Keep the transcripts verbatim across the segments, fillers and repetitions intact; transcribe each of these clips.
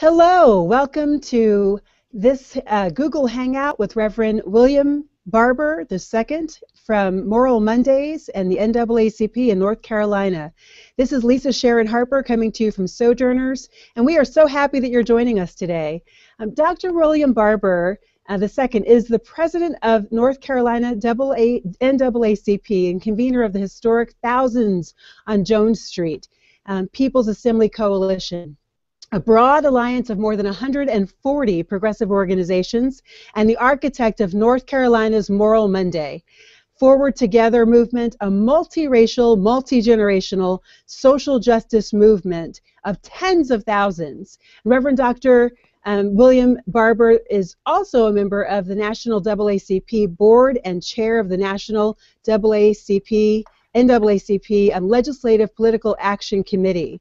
Hello, welcome to this uh, Google Hangout with Reverend William Barber the Second from Moral Mondays and the N double A C P in North Carolina. This is Lisa Sharon Harper coming to you from Sojourners, and we are so happy that you're joining us today. Um, Doctor William Barber uh, the Second is the president of North Carolina N double A C P and convener of the historic Thousands on Jones Street, um, People's Assembly Coalition, a broad alliance of more than one hundred forty progressive organizations, and the architect of North Carolina's Moral Monday, Forward Together movement, a multiracial, multi-generational social justice movement of tens of thousands. Reverend Doctor Um, William Barber is also a member of the National double A C P Board and chair of the National double A C P, N double A C P um, Legislative Political Action Committee.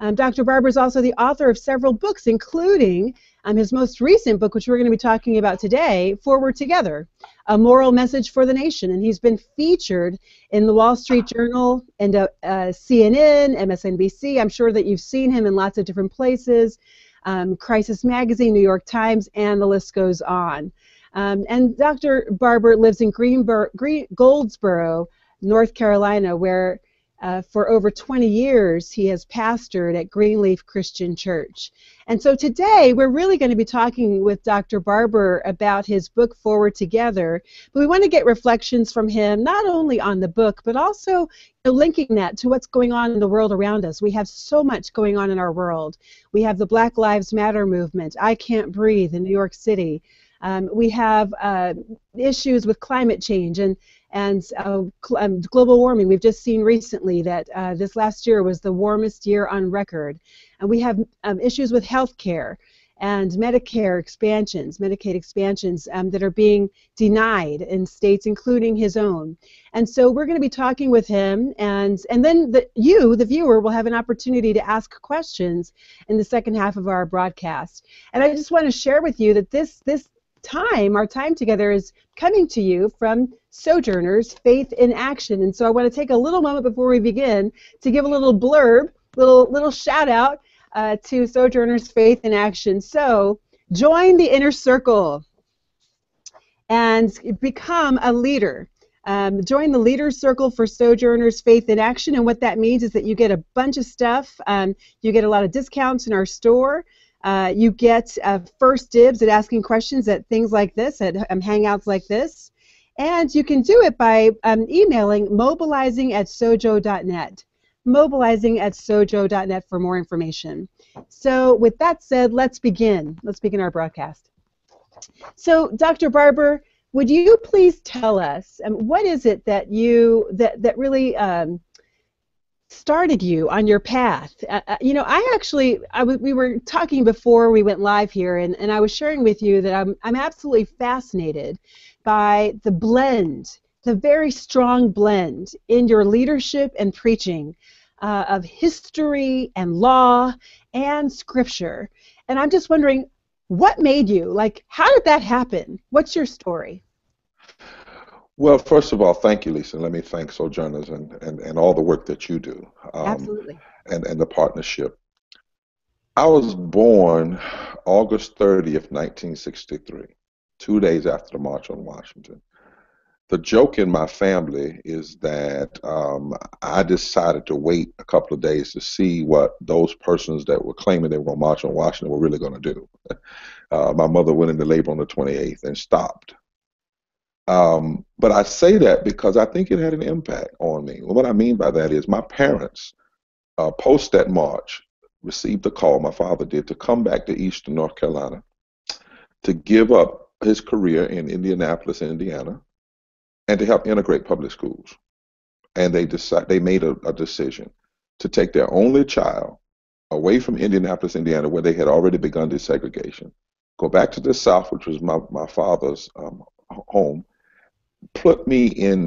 Um, Doctor Barber is also the author of several books, including um, his most recent book, which we're going to be talking about today, Forward Together, A Moral Message for the Nation. And he's been featured in the Wall Street Journal and uh, uh, C N N, M S N B C. I'm sure that you've seen him in lots of different places, um, Crisis Magazine, New York Times, and the list goes on. Um, and Doctor Barber lives in Greenbur- Green- Goldsboro, North Carolina, where Uh, for over twenty years, he has pastored at Greenleaf Christian Church. And so today, we're really going to be talking with Doctor Barber about his book, Forward Together. But we want to get reflections from him, not only on the book, but also you know, linking that to what's going on in the world around us. We have so much going on in our world. We have the Black Lives Matter movement, I Can't Breathe in New York City. Um, we have uh, issues with climate change and and uh, um, global warming. We've just seen recently that uh, this last year was the warmest year on record. And we have um, issues with health care and Medicare expansions, Medicaid expansions um, that are being denied in states, including his own. And so we're going to be talking with him, and, and then the, you, the viewer, will have an opportunity to ask questions in the second half of our broadcast. And I just want to share with you that this this time, our time together is coming to you from Sojourners Faith in Action. And so I want to take a little moment before we begin to give a little blurb, little little shout out uh, to Sojourners Faith in Action. So join the inner circle and become a leader. Um, join the Leaders Circle for Sojourners Faith in Action. And what that means is that you get a bunch of stuff. Um, you get a lot of discounts in our store. Uh, you get uh, first dibs at asking questions at things like this, at um, hangouts like this. And you can do it by um, emailing mobilizing at sojo dot net. Mobilizing at sojo dot net for more information. So with that said, let's begin. Let's begin our broadcast. So Doctor Barber, would you please tell us um, what is it that you that that really um, started you on your path? Uh, you know, I actually, I w we were talking before we went live here, and, and I was sharing with you that I'm, I'm absolutely fascinated by the blend, the very strong blend in your leadership and preaching uh, of history and law and scripture. And I'm just wondering, what made you? Like, how did that happen? What's your story? Well, first of all, thank you, Lisa. Let me thank Sojourners and, and, and all the work that you do. Um, Absolutely. And, and the partnership. I was born August thirtieth, nineteen sixty-three, two days after the March on Washington. The joke in my family is that um, I decided to wait a couple of days to see what those persons that were claiming they were going to march on Washington were really going to do. Uh, my mother went into labor on the twenty-eighth and stopped. Um, but I say that because I think it had an impact on me. Well, what I mean by that is my parents, uh, post that march, received a call, my father did, to come back to Eastern North Carolina to give up his career in Indianapolis, Indiana, and to help integrate public schools. And they decide, they made a, a decision to take their only child away from Indianapolis, Indiana, where they had already begun desegregation, go back to the South, which was my, my father's um, home, put me in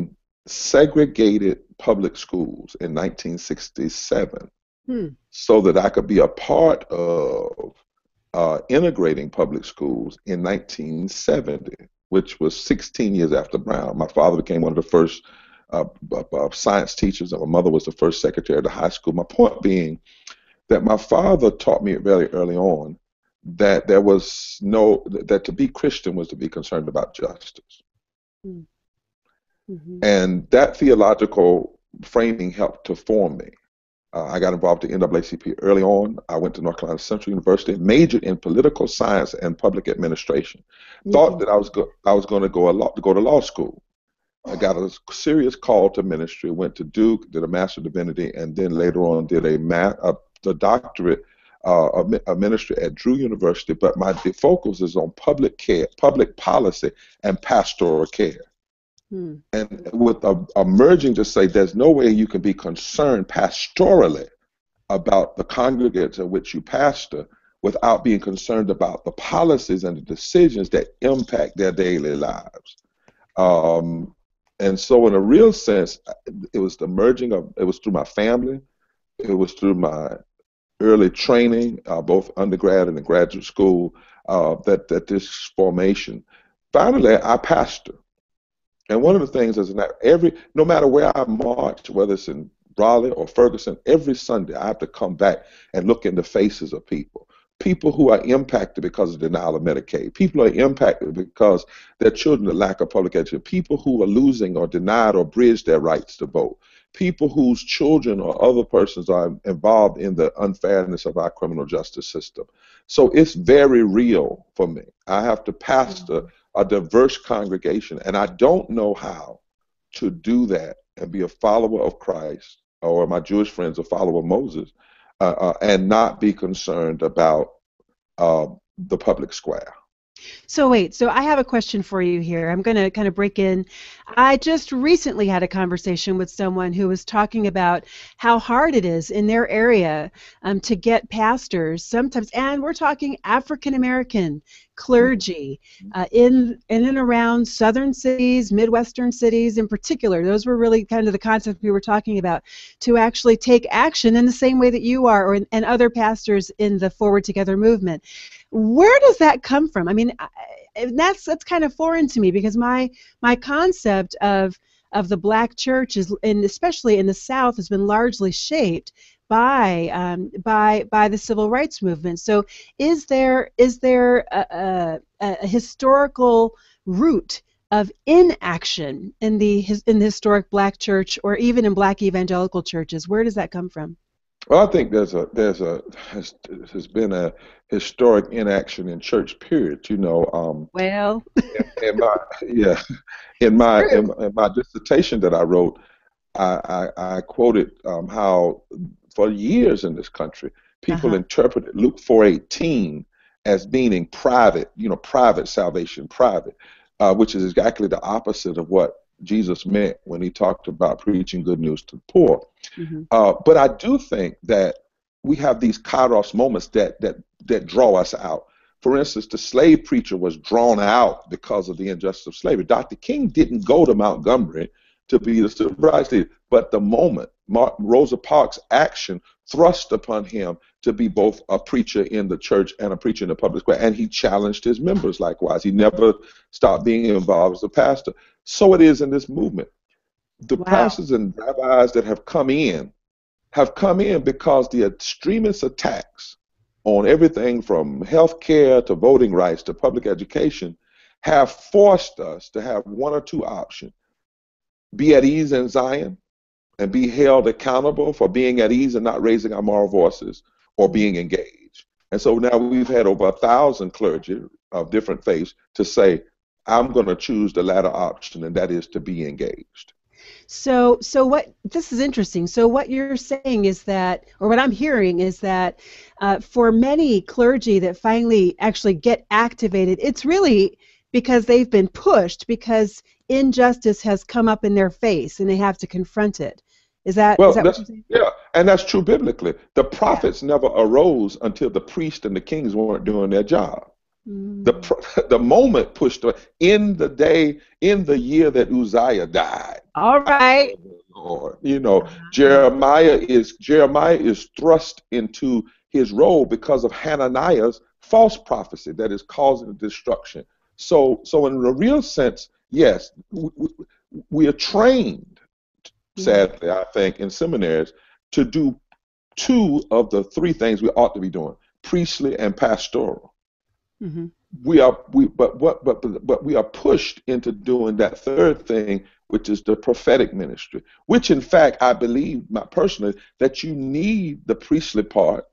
segregated public schools in nineteen sixty-seven, hmm. so that I could be a part of uh, integrating public schools in nineteen seventy, which was sixteen years after Brown. My father became one of the first uh, uh, science teachers, and my mother was the first secretary of the high school. My point being that my father taught me very early on that there was no, that to be Christian was to be concerned about justice. Mm-hmm. And that theological framing helped to form me. Uh, I got involved in N double A C P early on. I went to North Carolina Central University, majored in political science and public administration. Mm-hmm. Thought that I was go I was going to go a lot to go to law school. I got a serious call to ministry. Went to Duke, did a Master of Divinity, and then later on did a mat a, a doctorate uh, a, a ministry at Drew University. But my focus is on public care, public policy, and pastoral care. And with a, a merging to say there's no way you can be concerned pastorally about the congregates in which you pastor without being concerned about the policies and the decisions that impact their daily lives. Um, and so in a real sense, it was the merging of, it was through my family, it was through my early training, uh, both undergrad and in graduate school, uh, that, that this formation. Finally, I pastor. And one of the things is that every, no matter where I march, whether it's in Raleigh or Ferguson, every Sunday I have to come back and look in the faces of people. People who are impacted because of denial of Medicaid. People are impacted because their children are lack of public education. People who are losing or denied or abridged their rights to vote. People whose children or other persons are involved in the unfairness of our criminal justice system. So it's very real for me. I have to pastor a diverse congregation, and I don't know how to do that and be a follower of Christ, or my Jewish friends a follower of Moses, uh, uh, and not be concerned about uh, the public square. So wait, so I have a question for you here. I'm going to kind of break in. I just recently had a conversation with someone who was talking about how hard it is in their area um, to get pastors sometimes, and we're talking African-American clergy uh, in, in and around southern cities, Midwestern cities in particular. Those were really kind of the concept we were talking about, to actually take action in the same way that you are or in, and other pastors in the Forward Together movement. Where does that come from? I mean, I, that's that's kind of foreign to me, because my my concept of of the black church is, and especially in the South, has been largely shaped by um, by by the civil rights movement. So, is there is there a, a, a historical root of inaction in the in the historic black church, or even in black evangelical churches? Where does that come from? Well, I think there's a there's a has, has been a historic inaction in church. Period. You know. Um, well. in, in my yeah, in my in, in my dissertation that I wrote, I I, I quoted um, how for years in this country people uh-huh. interpreted Luke four eighteen as meaning private, you know, private salvation, private, uh, which is exactly the opposite of what Jesus meant when he talked about preaching good news to the poor. Mm-hmm. uh, but I do think that we have these kairos moments that, that, that draw us out. For instance, the slave preacher was drawn out because of the injustice of slavery. Doctor King didn't go to Montgomery to be the civil rights leader, but the moment Martin Rosa Parks' action thrust upon him to be both a preacher in the church and a preacher in the public square, and he challenged his members likewise. He never stopped being involved as a pastor. So it is in this movement. The wow. pastors and rabbis that have come in have come in because the extremist attacks on everything from health care to voting rights to public education have forced us to have one or two options: be at ease in Zion and be held accountable for being at ease and not raising our moral voices, or being engaged. And so now we've had over a thousand clergy of different faiths to say, I'm going to choose the latter option, and that is to be engaged. So, so what, this is interesting. So what you're saying is that, or what I'm hearing is that uh, for many clergy that finally actually get activated, it's really because they've been pushed, because injustice has come up in their face and they have to confront it. Is that, well, is that what you're saying? Yeah, and that's true biblically. The prophets yeah. never arose until the priests and the kings weren't doing their job. Mm. The, the moment pushed in the day, in the year that Uzziah died. All right. Lord, you know, uh-huh. Jeremiah is Jeremiah is thrust into his role because of Hananiah's false prophecy that is causing destruction. So, so in a real sense, yes, we, we, we are trained, sadly, I think, in seminaries to do two of the three things we ought to be doing: priestly and pastoral. Mm-hmm. We are we but what but, but but we are pushed into doing that third thing, which is the prophetic ministry, which in fact I believe, my personally, that you need the priestly part,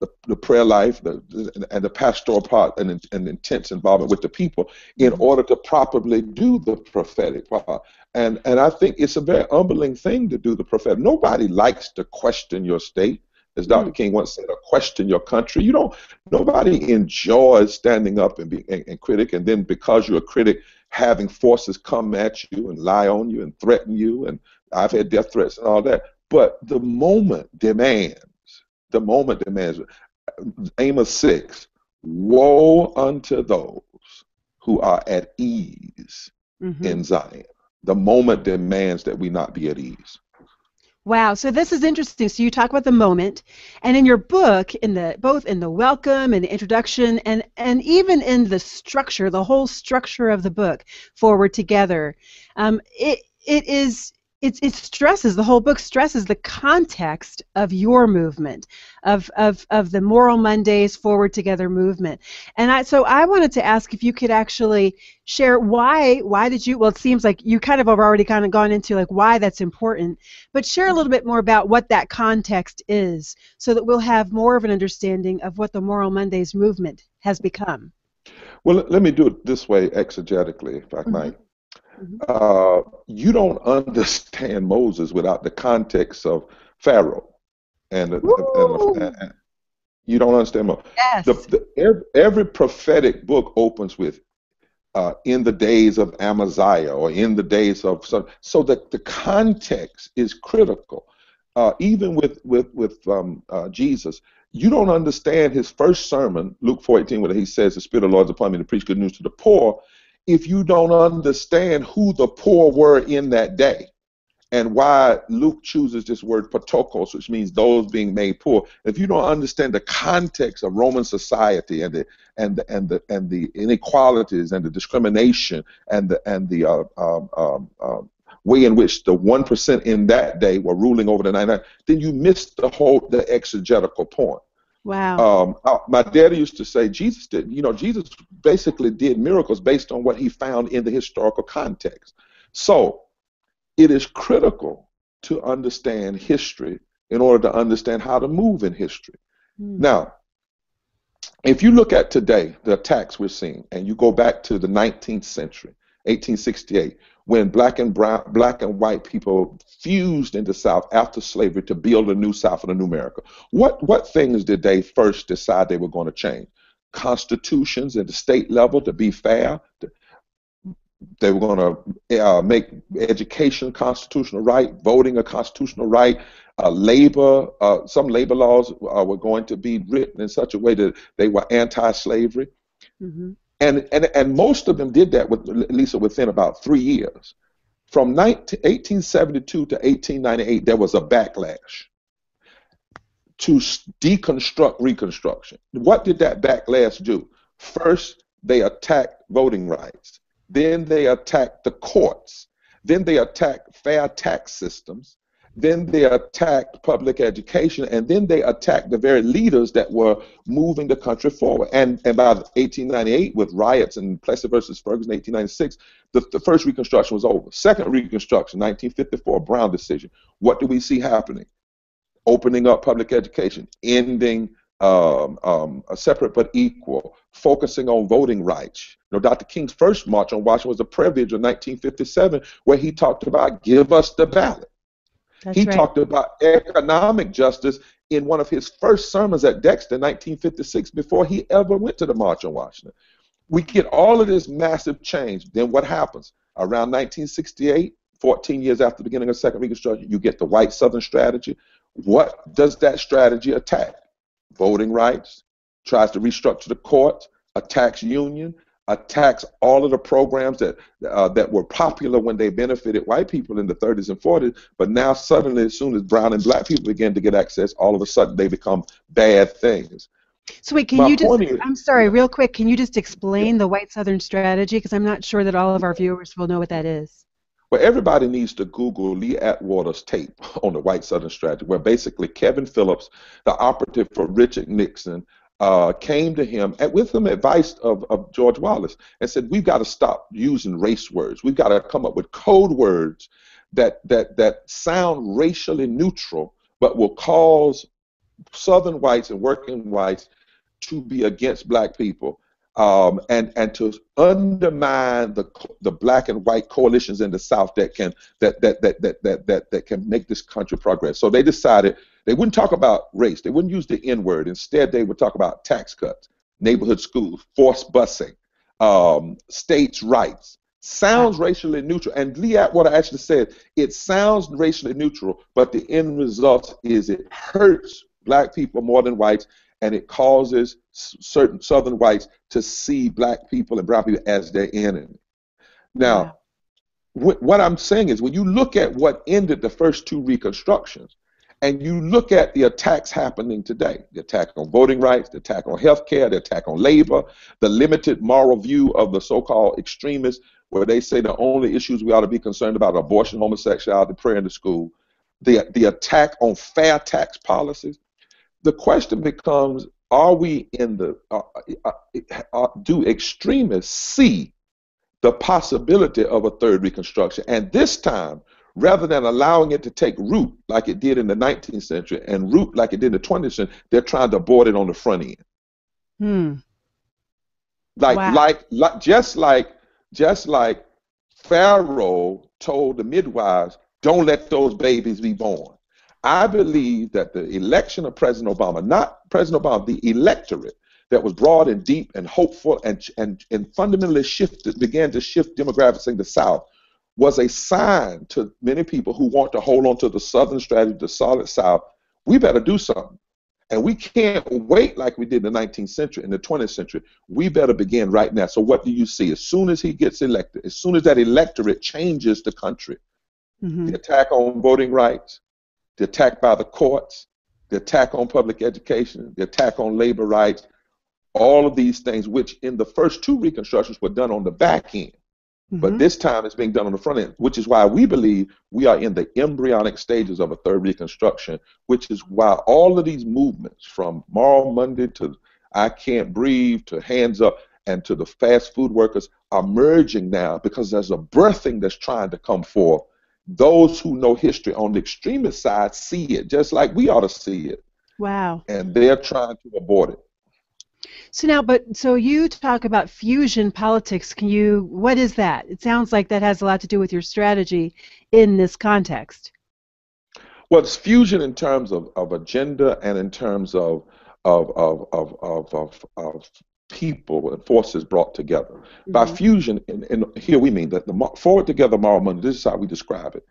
the, the prayer life, the, the, and the pastoral part, and an intense involvement with the people in order to properly do the prophetic part. And and I think it's a very humbling thing to do the prophetic. Nobody likes to question your state. As Doctor Mm-hmm. King once said, or question your country. You don't, nobody enjoys standing up and being a critic, and then because you're a critic, having forces come at you and lie on you and threaten you, and I've had death threats and all that. But the moment demands, the moment demands, Amos six, woe unto those who are at ease mm-hmm. in Zion. The moment demands that we not be at ease. Wow, so this is interesting. So you talk about the moment, and in your book, in the both in the welcome and the introduction, and and even in the structure, the whole structure of the book, Forward Together, um, it it is it it stresses the whole book stresses the context of your movement, of of of the Moral Mondays Forward Together movement, and I so I wanted to ask if you could actually share why why did you, well, it seems like you kind of have already kind of gone into like why that's important, but share a little bit more about what that context is so that we'll have more of an understanding of what the Moral Mondays movement has become. Well, let me do it this way exegetically, if I mm-hmm. might. Mm-hmm. Uh, you don't understand Moses without the context of Pharaoh, and, and, and, and you don't understand Moses. Yes. The, the, every, every prophetic book opens with Uh, in the days of Amaziah, or in the days of so, so that the context is critical. Uh, even with with with um, uh, Jesus, you don't understand his first sermon, Luke four eighteen, where he says, "The Spirit of the Lord is upon me to preach good news to the poor." If you don't understand who the poor were in that day, and why Luke chooses this word patokos, which means those being made poor. If you don't understand the context of Roman society and the and the, and the and the inequalities and the discrimination and the and the uh, um, um, um, way in which the one percent in that day were ruling over the ninety-nine, then you miss the whole the exegetical point. Wow. Um, I, my daddy used to say Jesus did. You know, Jesus basically did miracles based on what he found in the historical context. So it is critical to understand history in order to understand how to move in history. Mm. Now, if you look at today, the attacks we're seeing, and you go back to the nineteenth century, eighteen sixty-eight, when black and brown, black and white people fused into South after slavery to build a new South and a new America, what, what things did they first decide they were going to change? Constitutions at the state level to be fair, to, they were going to uh, make education a constitutional right, voting a constitutional right, uh, labor, uh, some labor laws uh, were going to be written in such a way that they were anti-slavery. Mm-hmm. And, and, and most of them did that, with, Lisa, within about three years. From eighteen seventy-two to eighteen ninety-eight, there was a backlash to deconstruct Reconstruction. What did that backlash do? First, they attacked voting rights. Then they attacked the courts. Then they attacked fair tax systems. Then they attacked public education. And then they attacked the very leaders that were moving the country forward. And, and by eighteen ninety-eight, with riots and Plessy versus Ferguson, eighteen ninety-six, the, the first Reconstruction was over. Second Reconstruction, nineteen fifty-four, Brown decision. What do we see happening? Opening up public education, ending Um, um, a separate but equal, focusing on voting rights. You know, Doctor King's first March on Washington was the prayer vigil of nineteen fifty-seven, where he talked about give us the ballot. That's he right. talked about economic justice in one of his first sermons at Dexter in nineteen fifty-six, before he ever went to the March on Washington. We get all of this massive change. Then what happens? Around nineteen sixty-eight, fourteen years after the beginning of Second Reconstruction, you get the white Southern strategy. What does that strategy attack? Voting rights, tries to restructure the courts, attacks union, attacks all of the programs that uh, that were popular when they benefited white people in the thirties and forties, but now suddenly, as soon as brown and black people begin to get access, all of a sudden they become bad things. So wait, can My you just, is, I'm sorry, real quick, can you just explain yeah. the white Southern strategy? Because I'm not sure that all of our viewers will know what that is. Well, everybody needs to Google Lee Atwater's tape on the white Southern strategy, where basically Kevin Phillips, the operative for Richard Nixon, uh, came to him and with some advice of, of George Wallace and said, we've got to stop using race words. We've got to come up with code words that, that, that sound racially neutral but will cause Southern whites and working whites to be against black people, um, and and to undermine the the black and white coalitions in the South that can that that that that that that, that can make this country progress. So they decided they wouldn't talk about race. They wouldn't use the N word. Instead, they would talk about tax cuts, neighborhood schools, forced busing, um, states' rights. Sounds racially neutral. And Lee Atwater actually said it sounds racially neutral, but the end result is it hurts black people more than whites, and it causes certain Southern whites to see black people and brown people as their enemy. Now, wh what I'm saying is when you look at what ended the first two Reconstructions, and you look at the attacks happening today, the attack on voting rights, the attack on health care, the attack on labor, the limited moral view of the so-called extremists, where they say the only issues we ought to be concerned about are abortion, homosexuality, prayer in the school, the, the attack on fair tax policies. The question becomes, are we in the, uh, uh, uh, do extremists see the possibility of a third Reconstruction? And this time, rather than allowing it to take root like it did in the nineteenth century and root like it did in the twentieth century, they're trying to abort it on the front end. Hmm. Like, wow. like, like, just like, just like Pharaoh told the midwives, don't let those babies be born. I believe that the election of President Obama, not President Obama, the electorate that was broad and deep and hopeful and, and, and fundamentally shifted, began to shift demographics in the South, was a sign to many people who want to hold on to the Southern strategy, the solid South, we better do something. And we can't wait like we did in the nineteenth century and the twentieth century. We better begin right now. So what do you see? As soon as he gets elected, as soon as that electorate changes the country, mm-hmm. the attack on voting rights, the attack by the courts, the attack on public education, the attack on labor rights, all of these things, which in the first two Reconstructions were done on the back end. Mm-hmm. But this time it's being done on the front end, which is why we believe we are in the embryonic stages of a third Reconstruction, which is why all of these movements from Moral Monday to I Can't Breathe to Hands Up and to the fast food workers are merging now, because there's a birthing that's trying to come forth. Those who know history on the extremist side see it just like we ought to see it. Wow. And they're trying to abort it. So now, but so you talk about fusion politics. Can you, what is that? It sounds like that has a lot to do with your strategy in this context. Well, it's fusion in terms of, of agenda and in terms of, of, of, of, of, of, of people and forces brought together. Mm-hmm. By fusion, and, and here we mean that the Forward Together Moral Monday, this is how we describe it.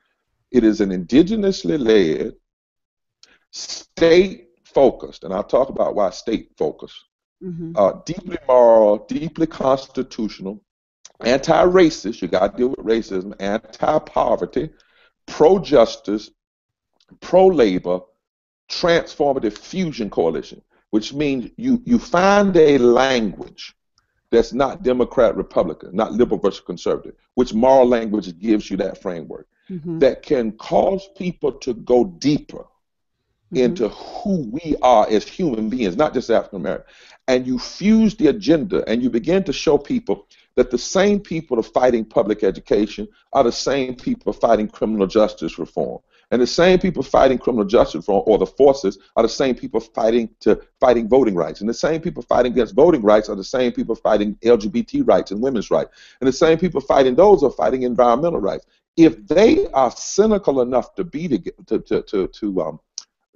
It is an indigenously led, state-focused, and I'll talk about why state-focused, mm-hmm. uh, deeply moral, deeply constitutional, anti-racist, you got to deal with racism, anti-poverty, pro-justice, pro-labor, transformative fusion coalition. Which means you, you find a language that's not Democrat, Republican, not liberal versus conservative, which moral language gives you that framework, mm-hmm. that can cause people to go deeper mm-hmm. into who we are as human beings, not just African American. And you fuse the agenda and you begin to show people that the same people are fighting public education are the same people fighting criminal justice reform. And the same people fighting criminal justice reform, or the forces, are the same people fighting to fighting voting rights. And the same people fighting against voting rights are the same people fighting L G B T rights and women's rights. And the same people fighting those are fighting environmental rights. If they are cynical enough to be to to to to um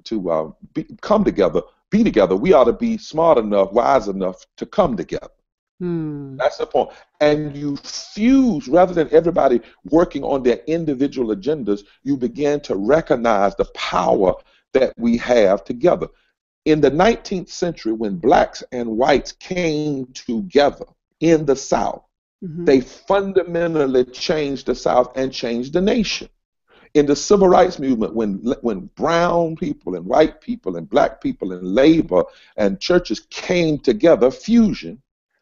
to uh, be, come together, be together, we ought to be smart enough, wise enough to come together. Hmm. That's the point. And you fuse, rather than everybody working on their individual agendas, you begin to recognize the power that we have together. In the nineteenth century, when blacks and whites came together in the South, mm-hmm. they fundamentally changed the South and changed the nation. In the civil rights movement, when, when brown people and white people and black people and labor and churches came together, fusion,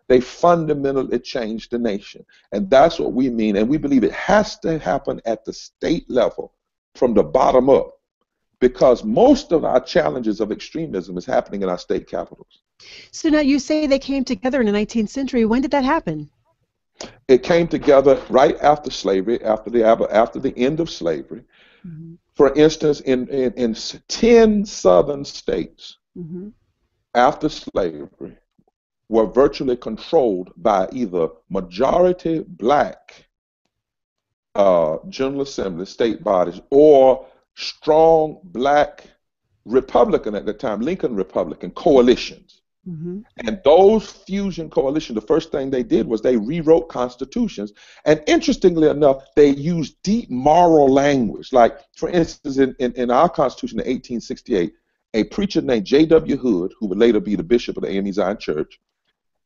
they fundamentally changed the nation. And that's what we mean. And we believe it has to happen at the state level, from the bottom up, because most of our challenges of extremism is happening in our state capitals. So now you say they came together in the nineteenth century. When did that happen? It came together right after slavery, after the after the end of slavery. Mm-hmm. For instance, in, in, in ten southern states, mm-hmm. after slavery, were virtually controlled by either majority black uh, General Assembly, state bodies, or strong black Republican at the time, Lincoln Republican coalitions. Mm-hmm. And those fusion coalitions, the first thing they did was they rewrote constitutions. And interestingly enough, they used deep moral language. Like, for instance, in, in, in our Constitution in eighteen sixty-eight, a preacher named J W Hood, who would later be the bishop of the A M E Zion Church,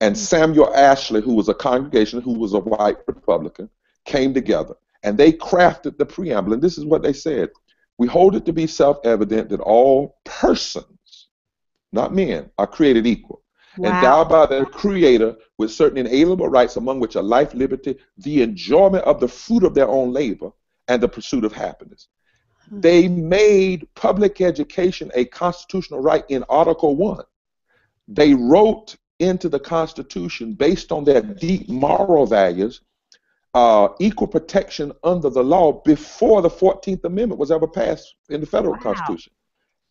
and mm-hmm. Samuel Ashley, who was a congregational, who was a white Republican, came together. And they crafted the preamble. And this is what they said. We hold it to be self-evident that all persons, not men, are created equal. Wow. Endowed by their creator with certain inalienable rights, among which are life, liberty, the enjoyment of the fruit of their own labor, and the pursuit of happiness. Hmm. They made public education a constitutional right in Article one. They wrote into the Constitution, based on their deep moral values, uh, equal protection under the law before the fourteenth amendment was ever passed in the federal wow. Constitution.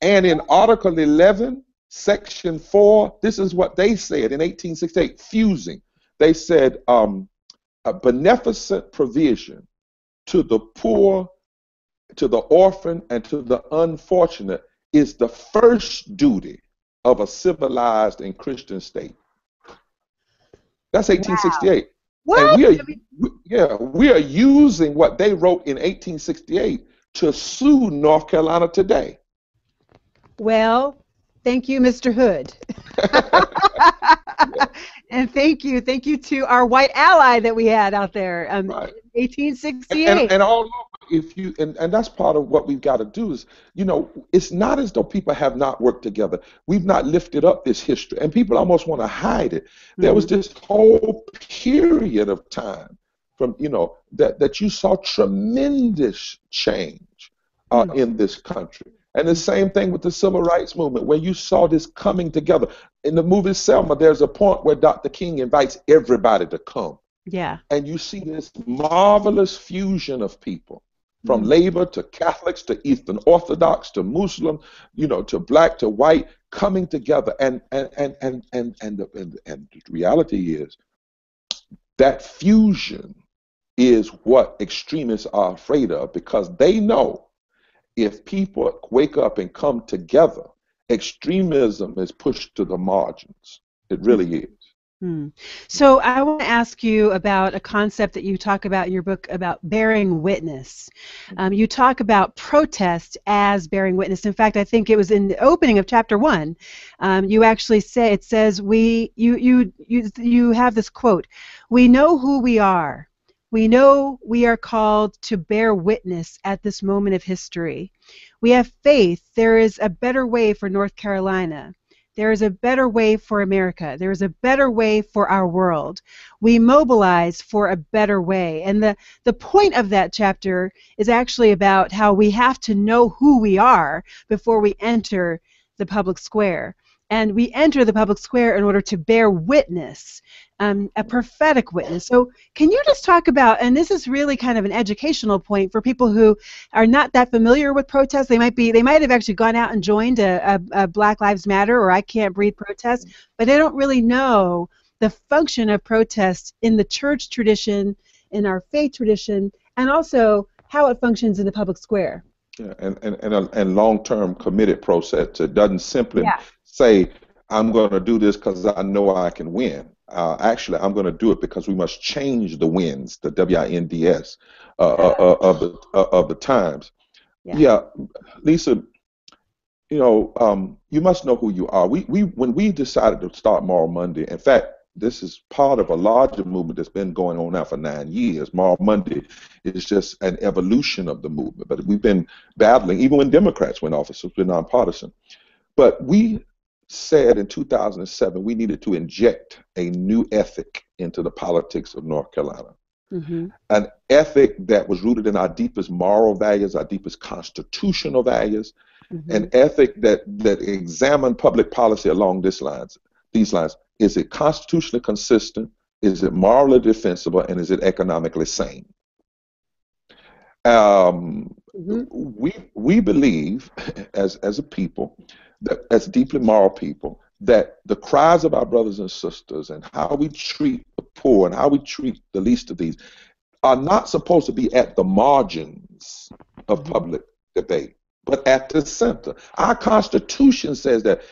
And in Article eleven, Section four, this is what they said in eighteen sixty-eight, fusing. They said um, a beneficent provision to the poor, to the orphan, and to the unfortunate is the first duty of a civilized and Christian state. That's eighteen sixty-eight. Wow. What? And we are, we, yeah, we are using what they wrote in eighteen sixty-eight to sue North Carolina today. Well, thank you, Mister Hood. yeah. And thank you. Thank you to our white ally that we had out there um, right. eighteen sixty-eight. And, and, and all over, if you and, and that's part of what we've got to do is, you know, it's not as though people have not worked together. We've not lifted up this history, and people almost want to hide it. Mm-hmm. There was this whole period of time from, you know, that, that you saw tremendous change uh, mm-hmm. in this country. And the same thing with the civil rights movement, where you saw this coming together. In the movie Selma, there's a point where Doctor King invites everybody to come. Yeah. And you see this marvelous fusion of people, from mm-hmm. labor to Catholics to Eastern Orthodox to Muslim, you know, to black to white, coming together. And and and and and and the, and, and the reality is that fusion is what extremists are afraid of, because they know if people wake up and come together, extremism is pushed to the margins. It really is. Hmm. So I want to ask you about a concept that you talk about in your book about bearing witness. Um, you talk about protest as bearing witness. In fact, I think it was in the opening of chapter one. Um, you actually say, it says, we, you, you, you, you have this quote, "We know who we are. We know we are called to bear witness at this moment of history. We have faith there is a better way for North Carolina. There is a better way for America. There is a better way for our world. We mobilize for a better way." And the, the point of that chapter is actually about how we have to know who we are before we enter the public square. And we enter the public square in order to bear witness, um, a prophetic witness. So can you just talk about, and this is really kind of an educational point for people who are not that familiar with protests. They might be, they might have actually gone out and joined a, a, a Black Lives Matter or I Can't Breathe protest, but they don't really know the function of protest in the church tradition, in our faith tradition, and also how it functions in the public square. Yeah, and, and, and, a, and long-term committed process. It doesn't simply... Yeah. Say, I'm going to do this because I know I can win. Uh, actually, I'm going to do it because we must change the winds, the W I N D S uh, uh, uh, of, the, uh, of the times. Yeah, yeah. Lisa, you know, um, you must know who you are. We, we, when we decided to start Moral Monday, in fact, this is part of a larger movement that's been going on now for nine years. Moral Monday is just an evolution of the movement. But we've been battling, even when Democrats went off, it's been nonpartisan. But we said in two thousand seven we needed to inject a new ethic into the politics of North Carolina, mm-hmm. an ethic that was rooted in our deepest moral values, our deepest constitutional values, mm-hmm. an ethic that, that examined public policy along these lines. these lines. Is it constitutionally consistent? Is it morally defensible? And is it economically sane? Um, mm-hmm. we, we believe as, as a people, that, as deeply moral people, that the cries of our brothers and sisters and how we treat the poor and how we treat the least of these are not supposed to be at the margins of public debate, but at the center. Our Constitution says that,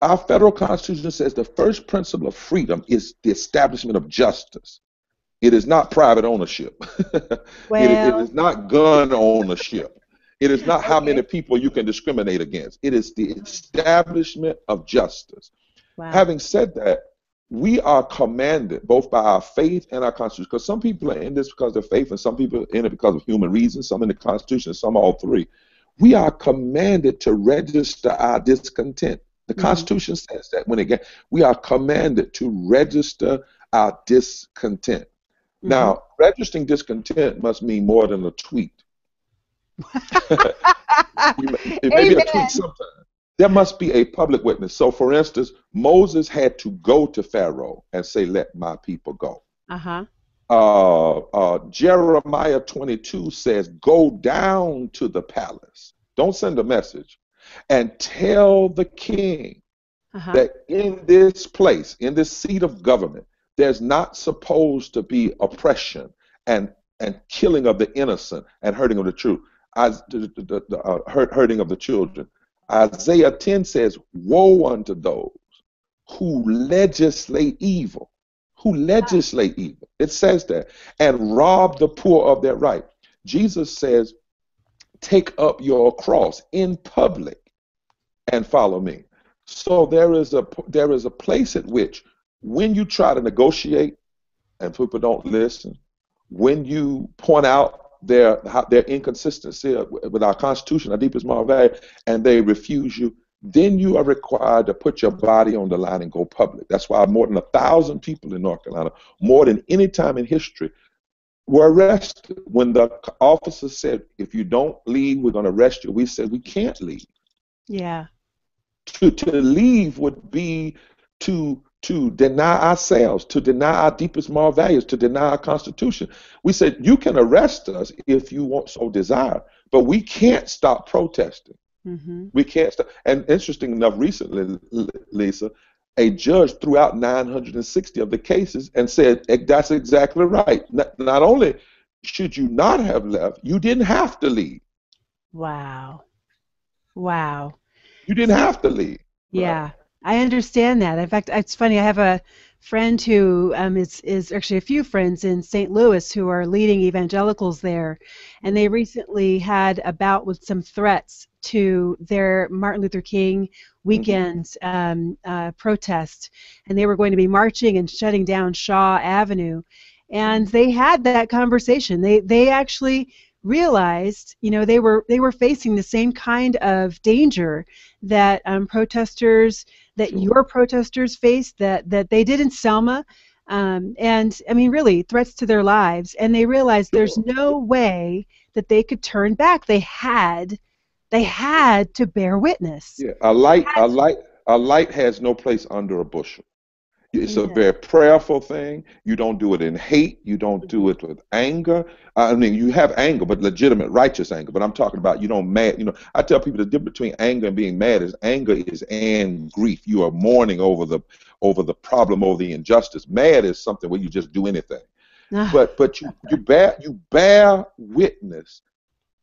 our federal Constitution says the first principle of freedom is the establishment of justice. It is not private ownership. Well, it, it is not gun ownership. It is not how many people you can discriminate against. It is the establishment of justice. Wow. Having said that, we are commanded both by our faith and our Constitution. Because some people are in this because of faith, and some people are in it because of human reasons, some in the Constitution, some all three. We are commanded to register our discontent. The mm-hmm. Constitution says that. When it gets, we are commanded to register our discontent. Mm-hmm. Now, registering discontent must mean more than a tweet. It may Amen. Be a tweet sometime. There must be a public witness. So, for instance, Moses had to go to Pharaoh and say, "Let my people go." Uh-huh. Uh, uh, Jeremiah twenty-two says, "Go down to the palace. Don't send a message, and tell the king uh-huh. that in this place, in this seat of government, there's not supposed to be oppression and and killing of the innocent and hurting of the truth." As the, the, the uh, hurt, hurting of the children. Isaiah ten says, "Woe unto those who legislate evil, who legislate evil." It says that, and rob the poor of their right. Jesus says, "Take up your cross in public and follow me." So there is a there is a place at which, when you try to negotiate and people don't listen, when you point out Their, their inconsistency with our Constitution, our deepest moral value, and they refuse you, then you are required to put your body on the line and go public. That's why more than a thousand people in North Carolina, more than any time in history, were arrested. When the officer said, "If you don't leave, we're going to arrest you," we said, "We can't leave." Yeah. To, to leave would be to... to deny ourselves, to deny our deepest moral values, to deny our Constitution. We said, "You can arrest us if you want so desire, but we can't stop protesting." Mm-hmm. We can't stop. And interesting enough, recently, Lisa, a judge threw out nine hundred sixty of the cases and said, "That's exactly right. Not, not only should you not have left, you didn't have to leave." Wow. Wow. You didn't have to leave. Yeah. Right? I understand that. In fact, it's funny. I have a friend who um, is, is actually a few friends in Saint Louis who are leading evangelicals there, and they recently had a bout with some threats to their Martin Luther King weekend um, uh, protest, and they were going to be marching and shutting down Shaw Avenue, and they had that conversation. They they actually realized, you know, they were they were facing the same kind of danger that um, protesters. That sure. your protesters faced, that, that they did in Selma, um, and, I mean, really, threats to their lives, and they realized sure. there's no way that they could turn back. They had, they had to bear witness. Yeah, a light, a light, a light has no place under a bushel. It's yeah. a very prayerful thing. You don't do it in hate. You don't do it with anger. I mean, you have anger, but legitimate, righteous anger. But I'm talking about you don't mad. You know, I tell people the difference between anger and being mad is anger is and grief. You are mourning over the over the problem, over the injustice. Mad is something where you just do anything. but but you you bear you bear witness.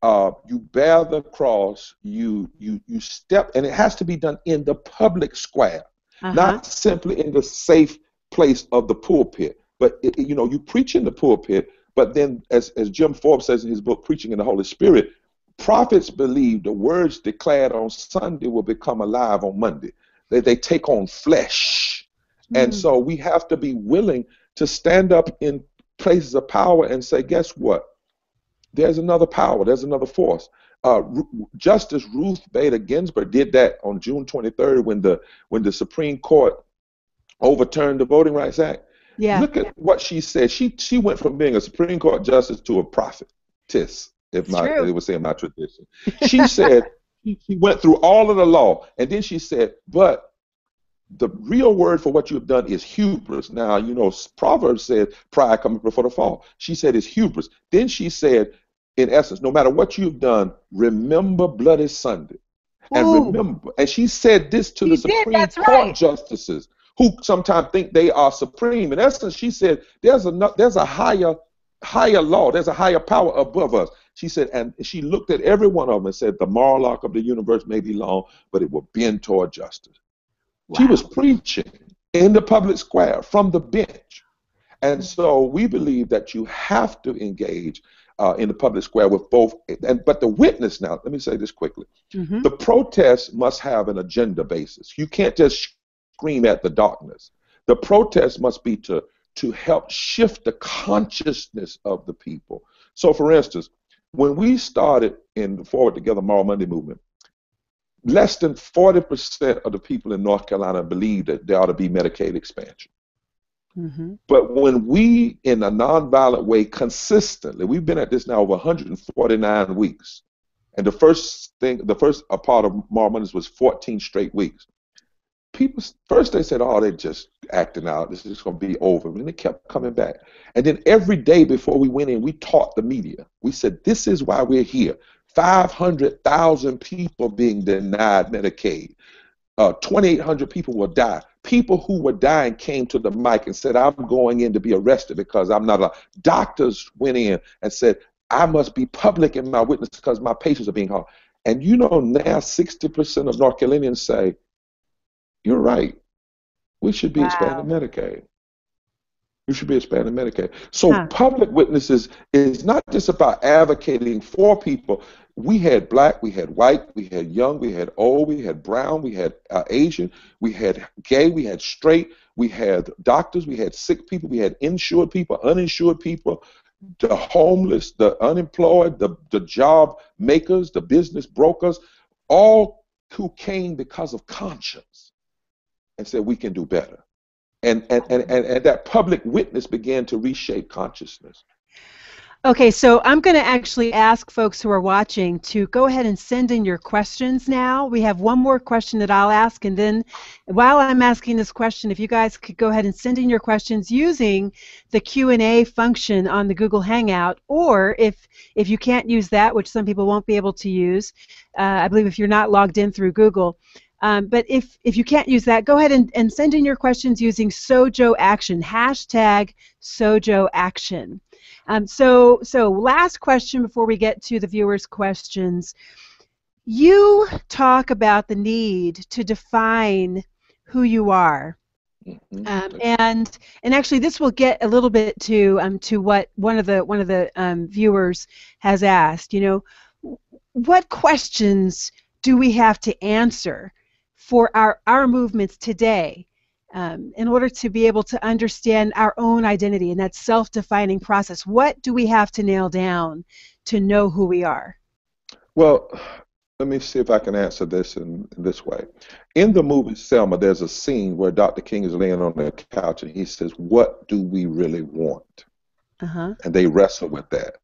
Uh, you bear the cross. You you you step, and it has to be done in the public square. Uh-huh. Not simply in the safe place of the pulpit, but it, you know, you preach in the pulpit, but then as, as Jim Forbes says in his book, Preaching in the Holy Spirit, prophets believe the words declared on Sunday will become alive on Monday. They, they take on flesh. Mm-hmm. And so we have to be willing to stand up in places of power and say, guess what? There's another power. There's another force. Uh, Justice Ruth Bader Ginsburg did that on June twenty-third when the when the Supreme Court overturned the Voting Rights Act. Yeah. Look at yeah. what she said. She she went from being a Supreme Court justice to a prophetess, if it's my true. They would say in my tradition. She said she went through all of the law, and then she said, "But The real word for what you have done is hubris. Now, you know, Proverbs said pride cometh before the fall. She said it's hubris. Then she said, in essence, no matter what you've done, remember Bloody Sunday. And Ooh. remember, and she said this to she the Supreme did, Court right. justices, who sometimes think they are supreme. In essence, she said, there's a, there's a higher, higher law, there's a higher power above us. She said, and she looked at every one of them and said, the moral arc of the universe may be long, but it will bend toward justice. Wow. She was preaching in the public square from the bench. And so we believe that you have to engage uh, in the public square with both. And, but the witness now, let me say this quickly. Mm-hmm. The protest must have an agenda basis. You can't just scream at the darkness. The protest must be to, to help shift the consciousness of the people. So, for instance, when we started in the Forward Together Moral Monday movement, less than forty percent of the people in North Carolina believe that there ought to be Medicaid expansion. Mm-hmm. But when we, in a nonviolent way, consistently, we've been at this now over one hundred forty-nine weeks, and the first thing, the first a part of Moral Mondays was fourteen straight weeks. People, first they said, oh, they're just acting out. This is going to be over. And it kept coming back. And then every day before we went in, we taught the media. We said, this is why we're here. five hundred thousand people being denied Medicaid. Uh, twenty-eight hundred people will die. People who were dying came to the mic and said, I'm going in to be arrested because I'm not allowed. Doctors went in and said, I must be public in my witness because my patients are being harmed. And you know now sixty percent of North Carolinians say, you're right. We should be wow. expanding Medicaid. We should be expanding Medicaid. So huh. public witnesses is not just about advocating for people. We had black, we had white, we had young, we had old, we had brown, we had uh, Asian, we had gay, we had straight, we had doctors, we had sick people, we had insured people, uninsured people, the homeless, the unemployed, the, the job makers, the business brokers, all who came because of conscience. And said we can do better, and and, and and and that public witness began to reshape consciousness. Okay, so I'm going to actually ask folks who are watching to go ahead and send in your questions now. We have one more question that I'll ask, and then while I'm asking this question, if you guys could go ahead and send in your questions using the Q and A function on the Google Hangout, or if if you can't use that, which some people won't be able to use, uh, I believe if you're not logged in through Google. Um, but if, if you can't use that, go ahead and, and send in your questions using Sojo Action, hashtag Sojo Action. Um, so, so last question before we get to the viewers' questions. You talk about the need to define who you are. Um, and and actually, this will get a little bit to um, to what one of the one of the um, viewers has asked. You know, what questions do we have to answer for our, our movements today um, in order to be able to understand our own identity and that self-defining process? What do we have to nail down to know who we are? Well, let me see if I can answer this in, in this way. In the movie Selma, there's a scene where Doctor King is laying on the couch and he says, what do we really want? Uh-huh. And they wrestle with that.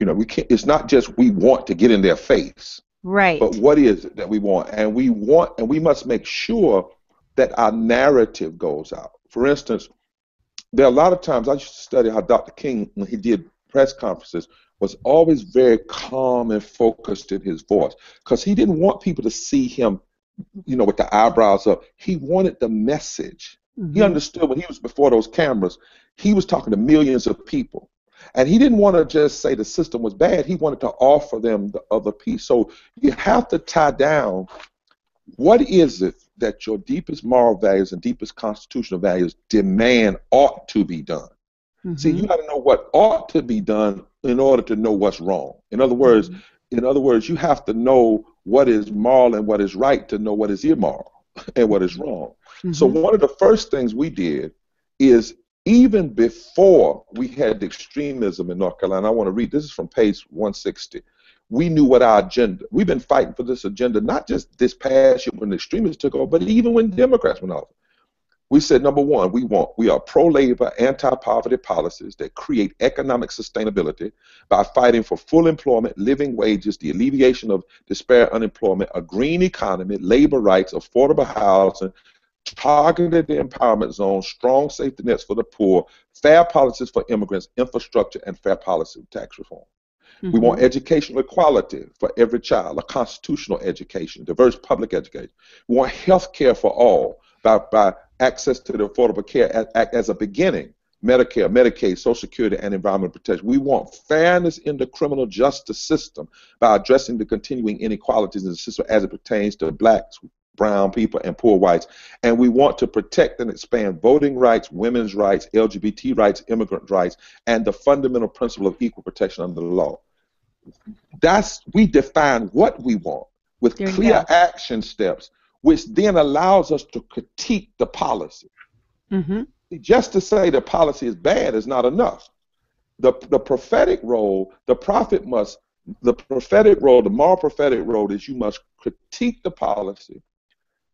You know, we can't, it's not just we want to get in their face. Right. But what is it that we want? And we want, and we must make sure that our narrative goes out. For instance, there are a lot of times I used to study how Doctor King, when he did press conferences, was always very calm and focused in his voice because he didn't want people to see him, you know, with the eyebrows up. He wanted the message. Mm-hmm. He understood when he was before those cameras, he was talking to millions of people. And he didn't want to just say the system was bad. He wanted to offer them the other piece. So you have to tie down what is it that your deepest moral values and deepest constitutional values demand ought to be done. Mm-hmm. See, you got to know what ought to be done in order to know what's wrong. In other words, mm-hmm. in other words, you have to know what is moral and what is right to know what is immoral and what is wrong. Mm-hmm. So one of the first things we did is even before we had extremism in North Carolina, I want to read, this is from page one sixty. We knew what our agenda, we've been fighting for this agenda, not just this past year when the extremists took over, but even when Democrats went off. We said, number one, we want, we are pro-labor, anti-poverty policies that create economic sustainability by fighting for full employment, living wages, the alleviation of despair, unemployment, a green economy, labor rights, affordable housing, targeted empowerment zones, strong safety nets for the poor, fair policies for immigrants, infrastructure, and fair policy tax reform. Mm-hmm. We want educational equality for every child, a constitutional education, diverse public education. We want health care for all by, by access to the Affordable Care Act as a beginning, Medicare, Medicaid, Social Security, and environmental protection. We want fairness in the criminal justice system by addressing the continuing inequalities in the system as it pertains to blacks, brown people, and poor whites. And we want to protect and expand voting rights, women's rights, L G B T rights, immigrant rights, and the fundamental principle of equal protection under the law. That's, we define what we want with clear action steps, which then allows us to critique the policy. Mm-hmm. Just to say the policy is bad is not enough. The, the prophetic role, the prophet must, the prophetic role, the moral prophetic role is you must critique the policy.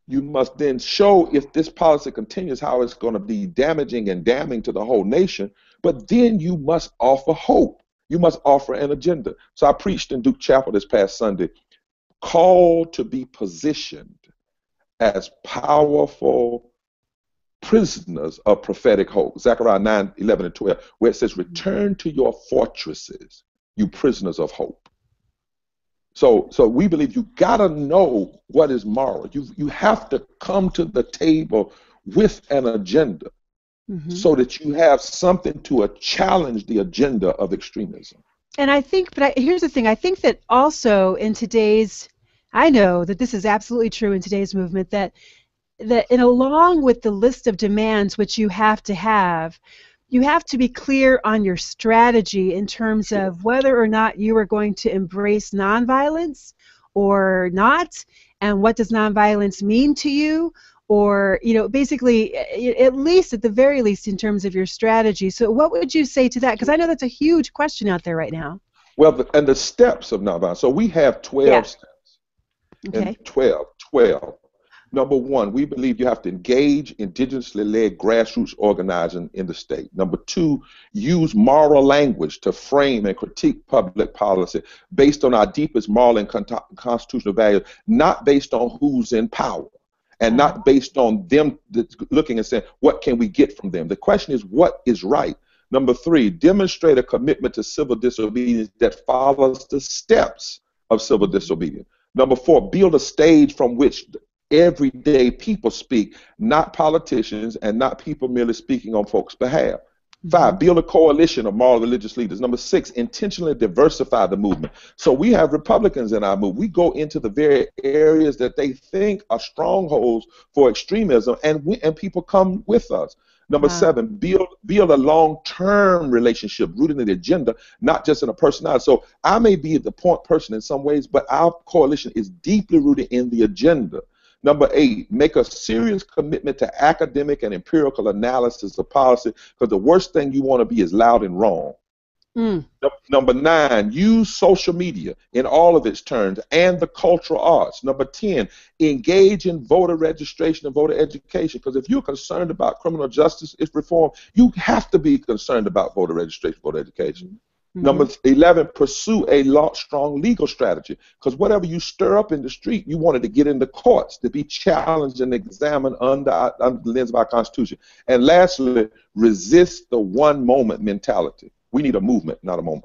You must then show if this policy continues how it's going to be damaging and damning to the whole nation, but then you must offer hope. You must offer an agenda. So I preached in Duke Chapel this past Sunday, called to be positioned as powerful prisoners of prophetic hope. Zechariah nine, eleven, and twelve, where it says, return to your fortresses, you prisoners of hope. So, so we believe you gotta know what is moral. You, you have to come to the table with an agenda, mm-hmm, so that you have something to uh, challenge the agenda of extremism. And I think, but I, here's the thing, I think that also in today's, I know that this is absolutely true in today's movement, that, that and along with the list of demands which you have to have, you have to be clear on your strategy in terms of whether or not you are going to embrace nonviolence or not, and what does nonviolence mean to you, or, you know, basically, at least, at the very least, in terms of your strategy. So what would you say to that? Because I know that's a huge question out there right now. Well, the, and the steps of nonviolence. So we have twelve yeah. steps. Okay. And twelve, twelve. Number one, we believe you have to engage indigenously led grassroots organizing in the state. Number two, use moral language to frame and critique public policy based on our deepest moral and con constitutional values, not based on who's in power and not based on them looking and saying, what can we get from them? The question is, what is right? Number three, demonstrate a commitment to civil disobedience that follows the steps of civil disobedience. Number four, build a stage from which everyday people speak, not politicians and not people merely speaking on folks' behalf. Five, build a coalition of moral religious leaders. Number six, intentionally diversify the movement. So we have Republicans in our movement. We go into the very areas that they think are strongholds for extremism, and we, and people come with us. Number wow. seven, build build a long-term relationship rooted in the agenda, not just in a personality. So I may be the point person in some ways, but our coalition is deeply rooted in the agenda. Number eight, make a serious commitment to academic and empirical analysis of policy, because the worst thing you want to be is loud and wrong. Mm. Number nine, use social media in all of its terms and the cultural arts. Number ten, engage in voter registration and voter education, because if you're concerned about criminal justice reform, you have to be concerned about voter registration and voter education. Mm. Mm-hmm. Number eleven, pursue a lot, strong legal strategy, because whatever you stir up in the street, you wanted to get in the courts to be challenged and examined under, our, under the lens of our Constitution. And lastly, resist the one-moment mentality. We need a movement, not a moment.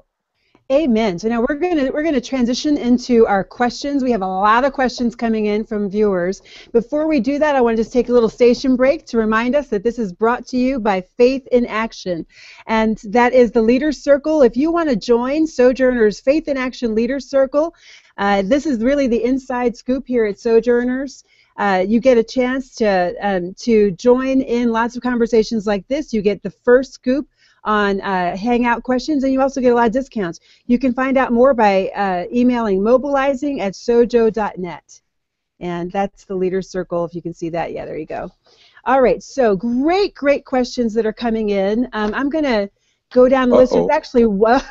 Amen. So now we're gonna we're gonna transition into our questions. We have a lot of questions coming in from viewers. Before we do that, I want to just take a little station break to remind us that this is brought to you by Faith in Action, and that is the Leaders Circle. If you want to join Sojourners Faith in Action Leaders Circle, uh, this is really the inside scoop here at Sojourners. Uh, you get a chance to um, to join in lots of conversations like this. You get the first scoop on uh, Hangout questions, and you also get a lot of discounts. You can find out more by uh, emailing mobilizing at sojo dot net. And that's the Leaders Circle, if you can see that. Yeah, there you go. All right, so great, great questions that are coming in. Um, I'm going to go down the uh -oh. list. There's actually one.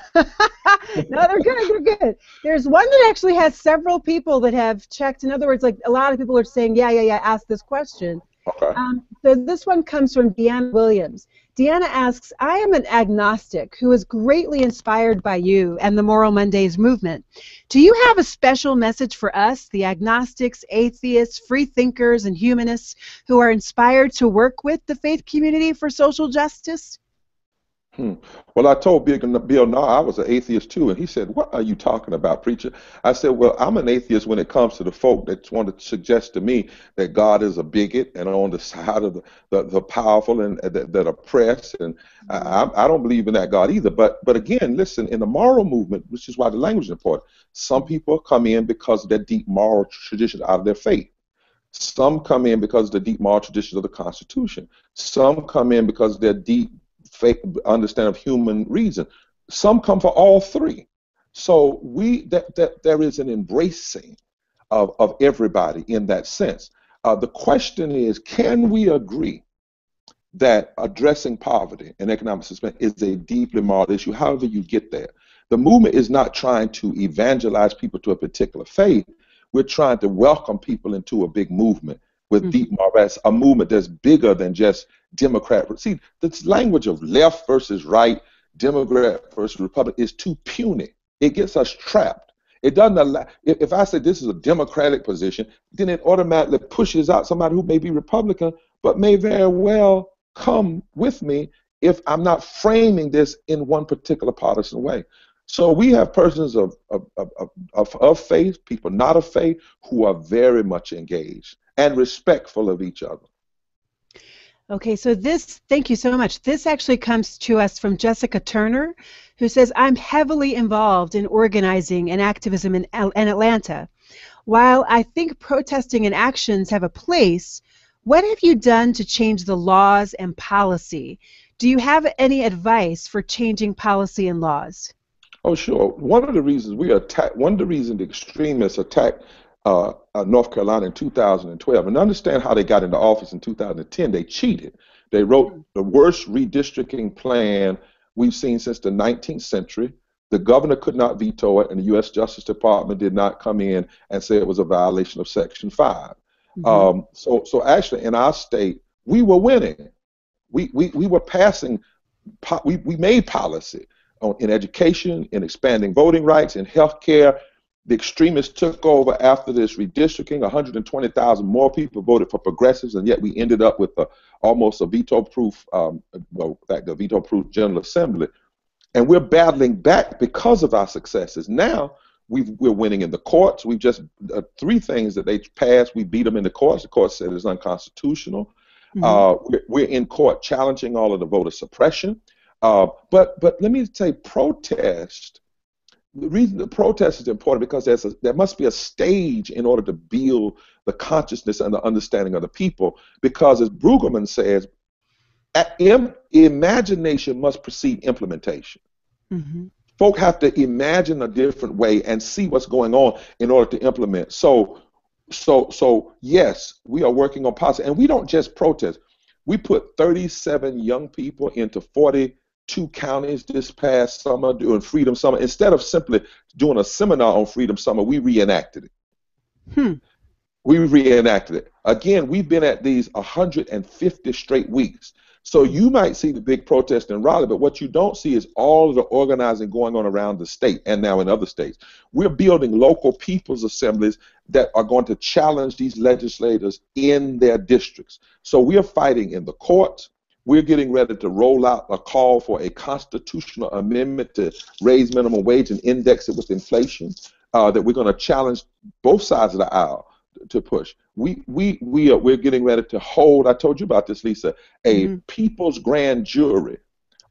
No, they're good, they're good. There's one that actually has several people that have checked. In other words, like a lot of people are saying, yeah, yeah, yeah, ask this question. Okay. Um, so this one comes from Deanna Williams. Deanna asks, I am an agnostic who is greatly inspired by you and the Moral Mondays movement. Do you have a special message for us, the agnostics, atheists, free thinkers, and humanists who are inspired to work with the faith community for social justice? Hmm. Well, I told Bill Nye I was an atheist too, and he said, what are you talking about, preacher? I said, well, I'm an atheist when it comes to the folk that want to suggest to me that God is a bigot and on the side of the, the, the powerful and uh, that, that oppress, and I, I don't believe in that God either. But, but again, listen, in the moral movement, which is why the language is important, some people come in because of their deep moral tradition out of their faith. Some come in because of the deep moral tradition of the Constitution. Some come in because of their deep faith, understand of human reason. Some come for all three. So we that, that there is an embracing of, of everybody in that sense. Uh, the question is, can we agree that addressing poverty and economic suspension is a deeply moral issue, however you get there? The movement is not trying to evangelize people to a particular faith. We're trying to welcome people into a big movement with mm-hmm. deep moral, that's a movement that's bigger than just Democrat. See, this language of left versus right, Democrat versus Republican is too puny. It gets us trapped. It doesn't allow, if I say this is a Democratic position, then it automatically pushes out somebody who may be Republican, but may very well come with me if I'm not framing this in one particular partisan way. So we have persons of, of, of, of, of faith, people not of faith, who are very much engaged and respectful of each other. Okay, so this, thank you so much. This actually comes to us from Jessica Turner, who says, I'm heavily involved in organizing and activism in, in Atlanta. While I think protesting and actions have a place, what have you done to change the laws and policy? Do you have any advice for changing policy and laws? Oh, sure. One of the reasons we attack, one of the reasons the extremists attacked Uh, uh, North Carolina in two thousand twelve, and understand how they got into office in two thousand ten. They cheated. They wrote the worst redistricting plan we've seen since the nineteenth century. The governor could not veto it, and the U S Justice Department did not come in and say it was a violation of Section five. Mm-hmm. um, so, so actually, in our state, we were winning. We we we were passing. Po we we made policy on in education, in expanding voting rights, in health care. The extremists took over after this redistricting. one hundred twenty thousand more people voted for progressives, and yet we ended up with a, almost a veto-proof, um, well, in fact, a veto-proof General Assembly. And we're battling back because of our successes. Now we've, we're winning in the courts. We've just uh, three things that they passed. We beat them in the courts. The court said it's unconstitutional. Mm-hmm. uh, we're, we're in court challenging all of the voter suppression. Uh, but but let me say, protest. The reason the protest is important because there's a, there must be a stage in order to build the consciousness and the understanding of the people, because as Brueggemann says, im imagination must precede implementation. Mm-hmm. Folk have to imagine a different way and see what's going on in order to implement. So, so, so yes, we are working on policy, and we don't just protest. We put thirty-seven young people into forty two counties this past summer doing Freedom Summer. Instead of simply doing a seminar on Freedom Summer, we reenacted it. Hmm. We reenacted it. Again, we've been at these one hundred fifty straight weeks. So you might see the big protest in Raleigh, but what you don't see is all of the organizing going on around the state and now in other states. We're building local people's assemblies that are going to challenge these legislators in their districts. So we are fighting in the courts. We're getting ready to roll out a call for a constitutional amendment to raise minimum wage and index it with inflation, uh, that we're going to challenge both sides of the aisle to push. We, we, we are, we're getting ready to hold, I told you about this, Lisa, a mm-hmm. people's grand jury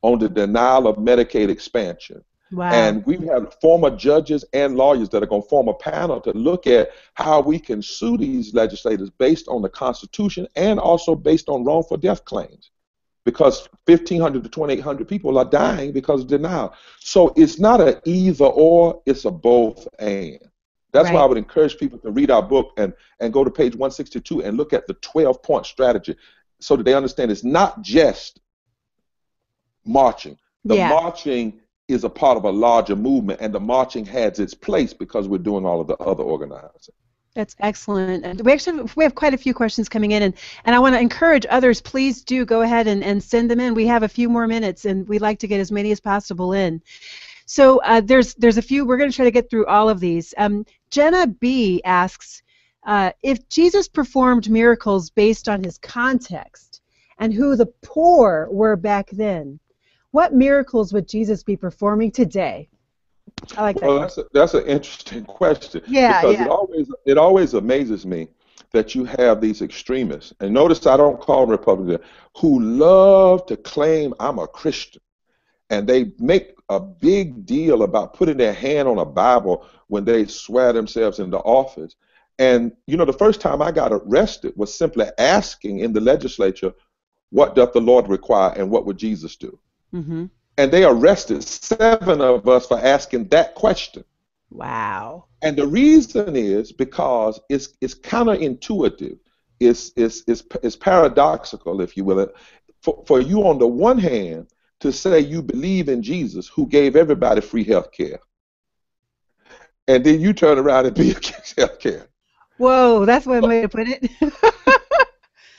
on the denial of Medicaid expansion. Wow. And we have former judges and lawyers that are going to form a panel to look at how we can sue these legislators based on the Constitution and also based on wrongful death claims, because fifteen hundred to twenty-eight hundred people are dying because of denial. So it's not an either or, it's a both and. That's right. Why I would encourage people to read our book and, and go to page one sixty-two and look at the twelve-point strategy so that they understand it's not just marching. The yeah. marching is a part of a larger movement, and the marching has its place because we're doing all of the other organizing. That's excellent. And we actually we have quite a few questions coming in, and, and I want to encourage others, please do go ahead and, and send them in. We have a few more minutes, and we'd like to get as many as possible in. So uh, there's there's a few. We're going to try to get through all of these. Um, Jenna B. asks, uh, if Jesus performed miracles based on his context and who the poor were back then, what miracles would Jesus be performing today? I like that. Well, that's a, that's an interesting question. Yeah, because yeah. it always it always amazes me that you have these extremists, and notice I don't call Republicans, who love to claim I'm a Christian, and they make a big deal about putting their hand on a Bible when they swear themselves into office. And you know, the first time I got arrested was simply asking in the legislature, "What doth the Lord require, and what would Jesus do?" Mm-hmm. And they arrested seven of us for asking that question. Wow. And the reason is because it's it's counterintuitive, it's it's it's it's paradoxical, if you will, for for you on the one hand to say you believe in Jesus, who gave everybody free health care, and then you turn around and be against health care. Whoa, that's one so, way to put it.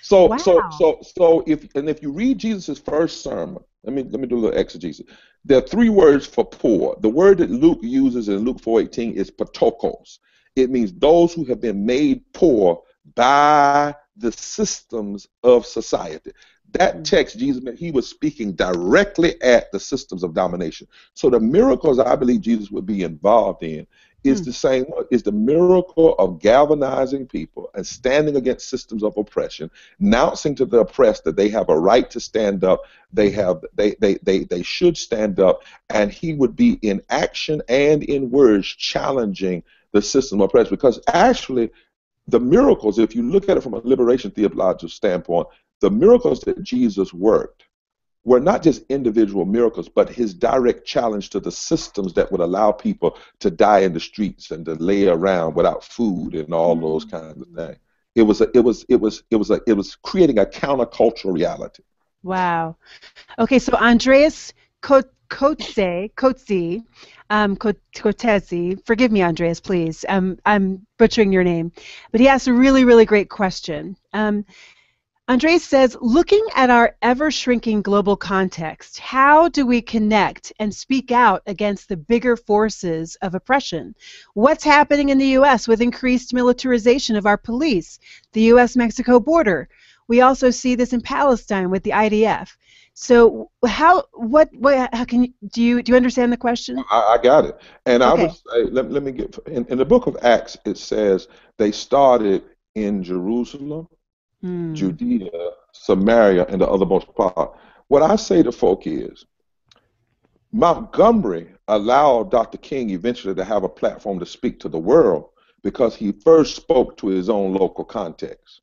so wow. so so so if and if you read Jesus' first sermon. Let me, let me do a little exegesis. There are three words for poor. The word that Luke uses in Luke four eighteen is patokos. It means those who have been made poor by the systems of society. That text, Jesus, he was speaking directly at the systems of domination. So the miracles I believe Jesus would be involved in is mm. the same, is the miracle of galvanizing people and standing against systems of oppression, announcing to the oppressed that they have a right to stand up, they have, they, they, they, they should stand up, and he would be in action and in words challenging the system of oppression. Because actually, the miracles, if you look at it from a liberation theological standpoint, the miracles that Jesus worked were not just individual miracles, but his direct challenge to the systems that would allow people to die in the streets and to lay around without food and all those kinds of things. It was a, it was it was it was a, it was creating a countercultural reality. Wow. Okay, so Andreas Kotze, Kotze, um, Kotze, forgive me, Andreas, please. Um, I'm butchering your name, but he asked a really, really great question. Um, Andres says, looking at our ever-shrinking global context, how do we connect and speak out against the bigger forces of oppression? What's happening in the U S with increased militarization of our police, the U S Mexico border? We also see this in Palestine with the I D F. So how, what, what how can you, do you, do you understand the question? I, I got it. And okay. I would say, let, let me get, in, in the book of Acts, it says they started in Jerusalem, Mm. Judea, Samaria, and the othermost part. What I say to folk is, Montgomery allowed Doctor King eventually to have a platform to speak to the world because he first spoke to his own local context.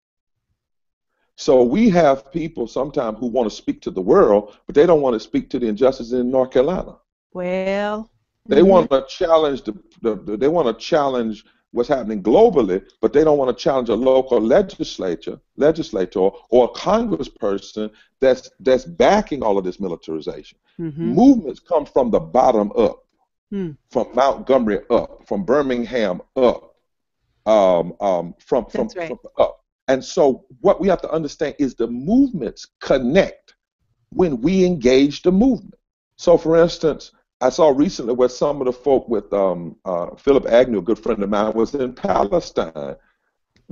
So we have people sometimes who want to speak to the world, but they don't want to speak to the injustices in North Carolina. Well, they mm-hmm. want to challenge the, the, the they want to challenge what's happening globally, but they don't want to challenge a local legislature, legislator, or a congressperson that's that's backing all of this militarization. Mm-hmm. Movements come from the bottom up, mm. from Montgomery up, from Birmingham up, um, um, from from, right. from up. And so what we have to understand is the movements connect when we engage the movement. So, for instance, I saw recently where some of the folk with um, uh, Philip Agnew, a good friend of mine, was in Palestine.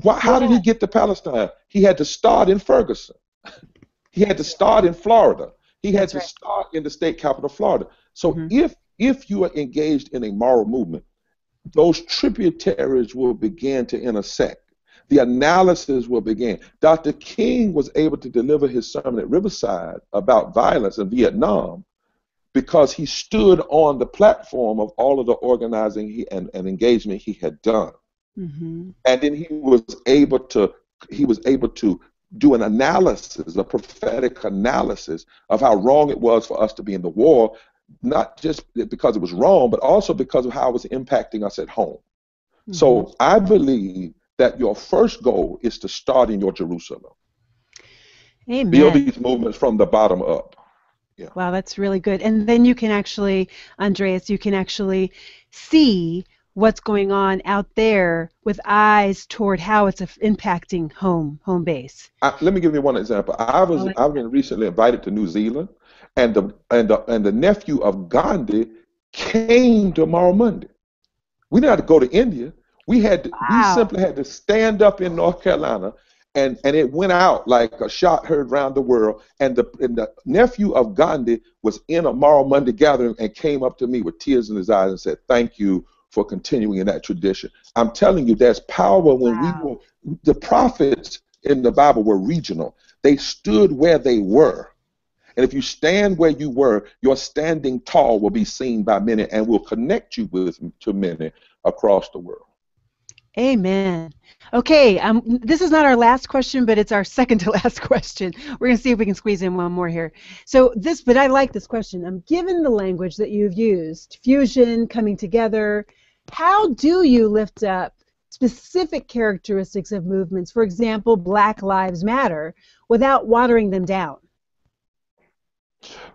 Why, how did he get to Palestine? He had to start in Ferguson. He had to start in Florida. He had That's to right. start in the state capital of Florida. So mm-hmm. if, if you are engaged in a moral movement, those tributaries will begin to intersect. The analysis will begin. Doctor King was able to deliver his sermon at Riverside about violence in Vietnam because he stood on the platform of all of the organizing he, and, and engagement he had done. Mm-hmm. And then he was able to he was able to do an analysis, a prophetic analysis of how wrong it was for us to be in the war, not just because it was wrong, but also because of how it was impacting us at home. Mm-hmm. So I believe that your first goal is to start in your Jerusalem. Amen. Build these movements from the bottom up. Yeah. Wow, that's really good. And then you can actually, Andreas, you can actually see what's going on out there with eyes toward how it's impacting home, home base. I, let me give you one example. I was, oh, I've been recently invited to New Zealand, and the and the and the nephew of Gandhi came to Moral Monday. We didn't have to go to India. We had to, wow. we simply had to stand up in North Carolina, and and it went out like a shot heard round the world. And the and the nephew of Gandhi was in a Moral Monday gathering and came up to me with tears in his eyes and said, "Thank you for continuing in that tradition." I'm telling you, there's power when wow. we were, the prophets in the Bible were regional. They stood where they were. And if you stand where you were, your standing tall will be seen by many and will connect you with to many across the world. Amen. Okay, um, this is not our last question, but it's our second to last question. We're going to see if we can squeeze in one more here. So this, but I like this question. Um, given the language that you've used, fusion, coming together, how do you lift up specific characteristics of movements, for example, Black Lives Matter, without watering them down?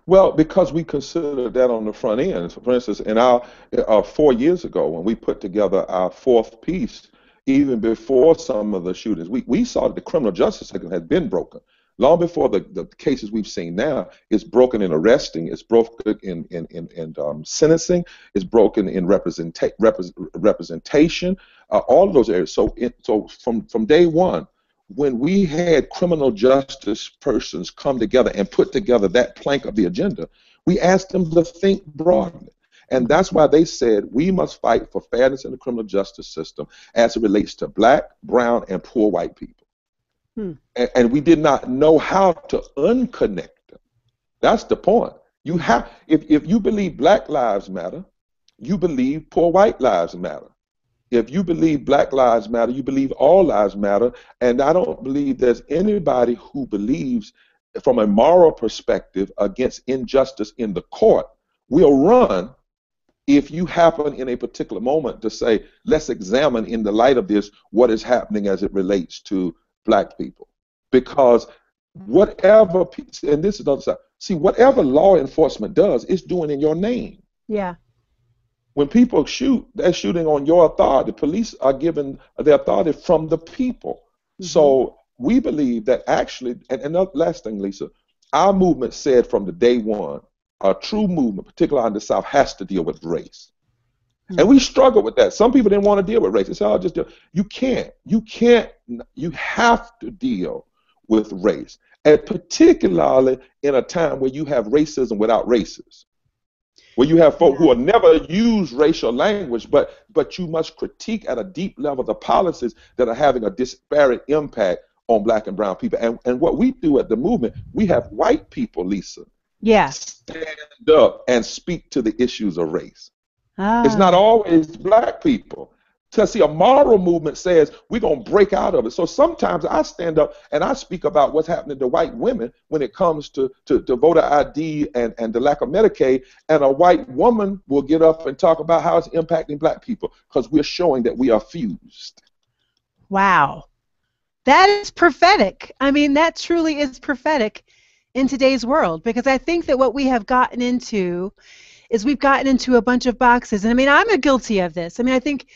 Well, because we consider that on the front end. For instance, in our uh, four years ago when we put together our fourth piece, even before some of the shootings, we, we saw that the criminal justice system had been broken. Long before the, the cases we've seen now, it's broken in arresting, it's broken in, in, in, in um, sentencing, it's broken in representa repre representation, uh, all of those areas. So, it, so from, from day one, when we had criminal justice persons come together and put together that plank of the agenda, we asked them to think broadly. And that's why they said we must fight for fairness in the criminal justice system as it relates to black, brown, and poor white people. Hmm. And, and we did not know how to unconnect them. That's the point. You have, if, if you believe Black Lives Matter, you believe poor white lives matter. If you believe Black Lives Matter, you believe all lives matter, and I don't believe there's anybody who believes from a moral perspective against injustice in the court will run if you happen in a particular moment to say, let's examine in the light of this what is happening as it relates to black people. Because whatever, and this is the other side, see, whatever law enforcement does, it's doing in your name. Yeah. When people shoot, they're shooting on your authority. Police are given their authority from the people. Mm-hmm. So we believe that actually, and, and the last thing, Lisa, our movement said from the day one, a true movement, particularly in the South, has to deal with race. Mm-hmm. And we struggled with that. Some people didn't want to deal with race. They said, "I'll just deal." You can't. You can't. You have to deal with race, and particularly in a time where you have racism without racists. Where you have folk who will never use racial language, but but you must critique at a deep level the policies that are having a disparate impact on black and brown people. And and what we do at the movement, we have white people, Lisa, yes, stand up and speak to the issues of race. Ah. It's not always black people. To see a moral movement says we're gonna break out of it. So sometimes I stand up and I speak about what's happening to white women when it comes to, to, to voter I D and, and the lack of Medicaid, and a white woman will get up and talk about how it's impacting black people because we're showing that we are fused. Wow. That is prophetic. I mean, that truly is prophetic in today's world, because I think that what we have gotten into is we've gotten into a bunch of boxes. And I mean, I'm guilty of this. I mean, I think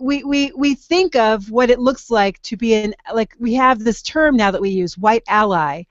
We, we, we think of what it looks like to be in, like we have this term now that we use, white ally.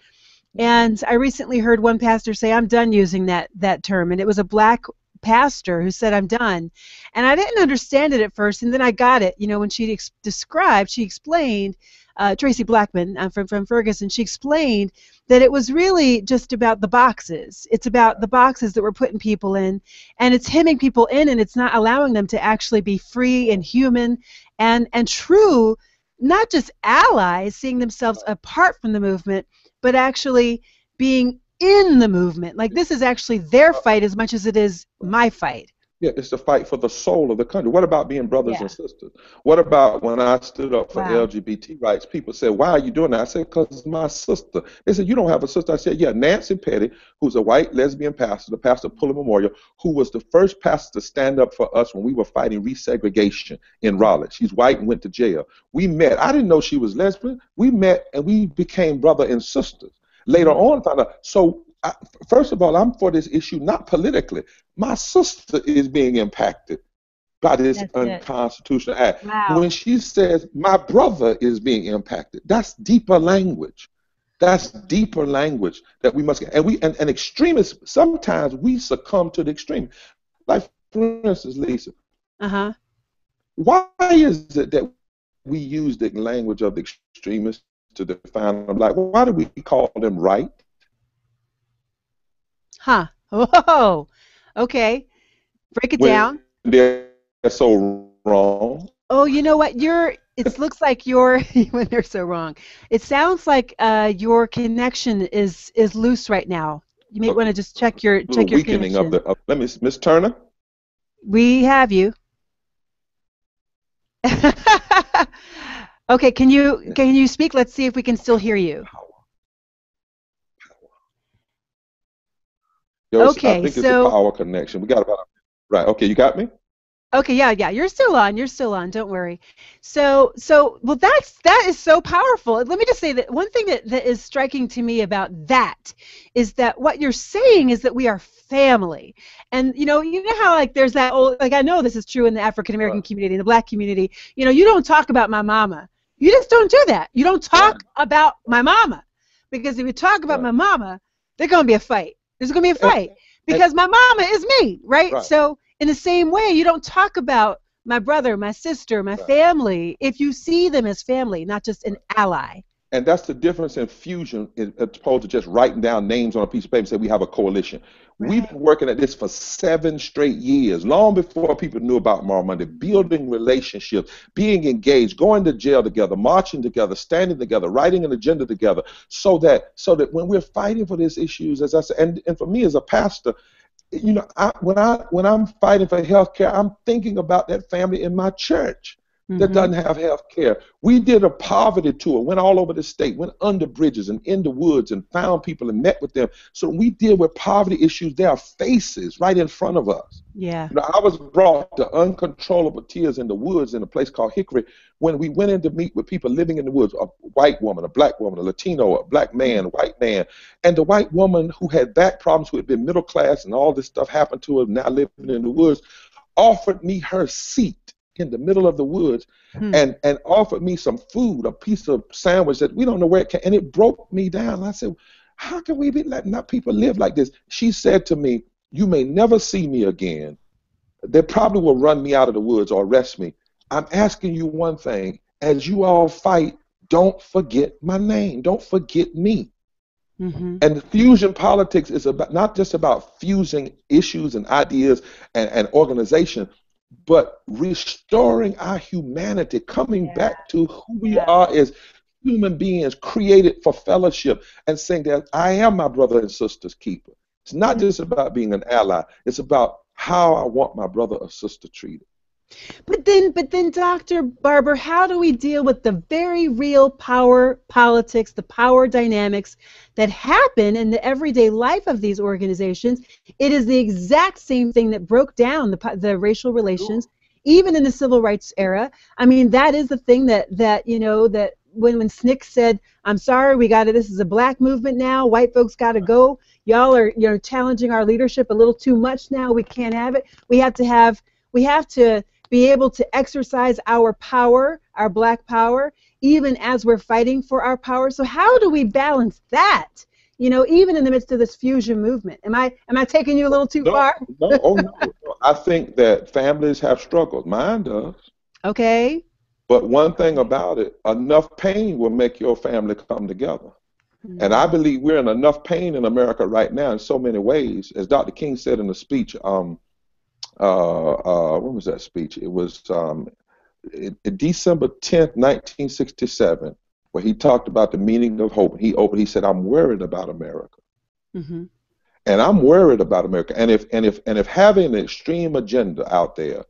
And I recently heard one pastor say, "I'm done using that, that term." And it was a black pastor who said, "I'm done." And I didn't understand it at first, and then I got it. You know, when she ex described, she explained, uh, Tracy Blackman uh, from, from Ferguson, she explained that it was really just about the boxes. It's about the boxes that we're putting people in, and it's hemming people in, and it's not allowing them to actually be free and human and, and true, not just allies, seeing themselves apart from the movement, but actually being in the movement. Like, this is actually their fight as much as it is my fight. Yeah, it's the fight for the soul of the country. What about being brothers yeah. and sisters? What about when I stood up for wow. L G B T rights, people said, "Why are you doing that?" I said, "Because it's my sister." They said, "You don't have a sister." I said, "Yeah, Nancy Petty, who's a white lesbian pastor, the pastor of Puller Memorial, who was the first pastor to stand up for us when we were fighting resegregation in Raleigh. She's white and went to jail. We met. I didn't know she was lesbian. We met, and we became brother and sisters. Later on, found out. So, I, first of all, I'm for this issue, not politically. My sister is being impacted by this that's unconstitutional it. act. Wow. When she says, my brother is being impacted, that's deeper language. That's deeper language that we must get. And, we, and, and extremists, sometimes we succumb to the extreme. Like, for instance, Lisa, uh-huh. why is it that we use the language of the extremists to define them? Like, why do we call them right? Huh. Whoa. Okay. Break it when down. They're so wrong. Oh, you know what? You're... It looks like your when they're so wrong. It sounds like uh, your connection is is loose right now. You may uh, want to just check your check your connection. Of the, uh, let me, Miss Turner. We have you. Okay, can you can you speak? Let's see if we can still hear you. Yo, okay, I think it's so a power connection. We got about right. Okay, you got me. Okay, yeah, yeah, you're still on, you're still on, don't worry. So, so, well, that's, that is so powerful. Let me just say that one thing that, that is striking to me about that is that what you're saying is that we are family. And, you know, you know how, like, there's that old, like, I know this is true in the African-American right. community, in the black community, you know, you don't talk about my mama. You just don't do that. You don't talk yeah. about my mama. Because if you talk about right. my mama, there's going to be a fight. There's going to be a fight. And, because and, my mama is me, right? right. So. In the same way, you don't talk about my brother, my sister, my right. family, if you see them as family, not just an right. ally. And that's the difference in fusion as opposed to just writing down names on a piece of paper and say we have a coalition. Right. We've been working at this for seven straight years, long before people knew about Moral Monday, building relationships, being engaged, going to jail together, marching together, standing together, writing an agenda together, so that so that when we're fighting for these issues, as I said, and, and for me as a pastor, you know, I, when, I, when I'm fighting for health care, I'm thinking about that family in my church mm-hmm. that doesn't have health care. We did a poverty tour, went all over the state, went under bridges and in the woods and found people and met with them. So when we deal with poverty issues, there are faces right in front of us. Yeah. You know, I was brought to uncontrollable tears in the woods in a place called Hickory when we went in to meet with people living in the woods, a white woman, a black woman, a Latino, a black man, a white man. And the white woman who had back problems, who had been middle class and all this stuff happened to her, now living in the woods, offered me her seat in the middle of the woods hmm. and, and offered me some food, a piece of sandwich that we don't know where it came. And it broke me down. I said, how can we be letting our people live like this? She said to me, you may never see me again. They probably will run me out of the woods or arrest me. I'm asking you one thing. As you all fight, don't forget my name. Don't forget me. Mm-hmm. And fusion politics is about not just about fusing issues and ideas and, and organization, but restoring our humanity, coming yeah. back to who we yeah. are as human beings created for fellowship and saying that I am my brother and sister's keeper. It's not just about being an ally. It's about how I want my brother or sister treated. But then, but then, Doctor Barber, how do we deal with the very real power politics, the power dynamics that happen in the everyday life of these organizations? It is the exact same thing that broke down the, the racial relations, even in the civil rights era. I mean, that is the thing that, that you know, that when, when S N C C said, I'm sorry, we got it. This is a black movement now. White folks got to go. Y'all are you know, challenging our leadership a little too much now. We can't have it. We have to have, we have to be able to exercise our power, our black power, even as we're fighting for our power. So how do we balance that, you know, even in the midst of this fusion movement? Am I am I taking you a little too no, far? no, oh, no, no. I think that families have struggled. Mine does. Okay. But one thing about it, enough pain will make your family come together. Mm-hmm. And I believe we're in enough pain in America right now in so many ways. As Doctor King said in a speech, um, uh, uh, when was that speech? It was um, it, it December tenth, nineteen sixty-seven, where he talked about the meaning of hope. He opened, he said, I'm worried about America. Mm-hmm. And I'm worried about America. And if, and, if, and if having an extreme agenda out there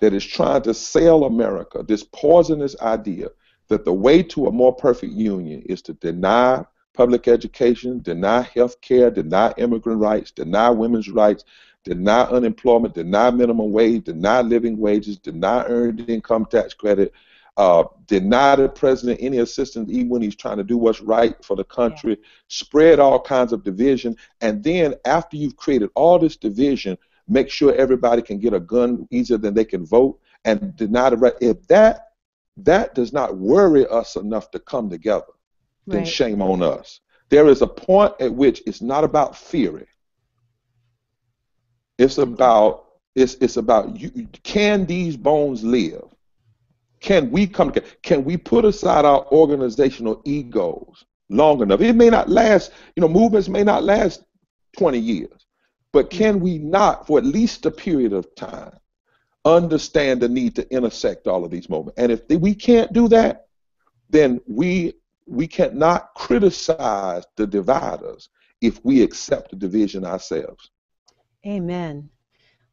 that is trying to sell America this poisonous idea that the way to a more perfect union is to deny public education, deny health care, deny immigrant rights, deny women's rights, deny unemployment, deny minimum wage, deny living wages, deny earned income tax credit, uh, deny the president any assistance even when he's trying to do what's right for the country, yeah. spread all kinds of division, and then after you've created all this division, make sure everybody can get a gun easier than they can vote, and deny the right. If that that does not worry us enough to come together, then right. shame on us. There is a point at which it's not about theory. It's about it's it's about you. Can these bones live? Can we come together? Can we put aside our organizational egos long enough? It may not last. You know, movements may not last twenty years, but can we not, for at least a period of time, understand the need to intersect all of these moments? And if we can't do that, then we we cannot criticize the dividers if we accept the division ourselves. Amen.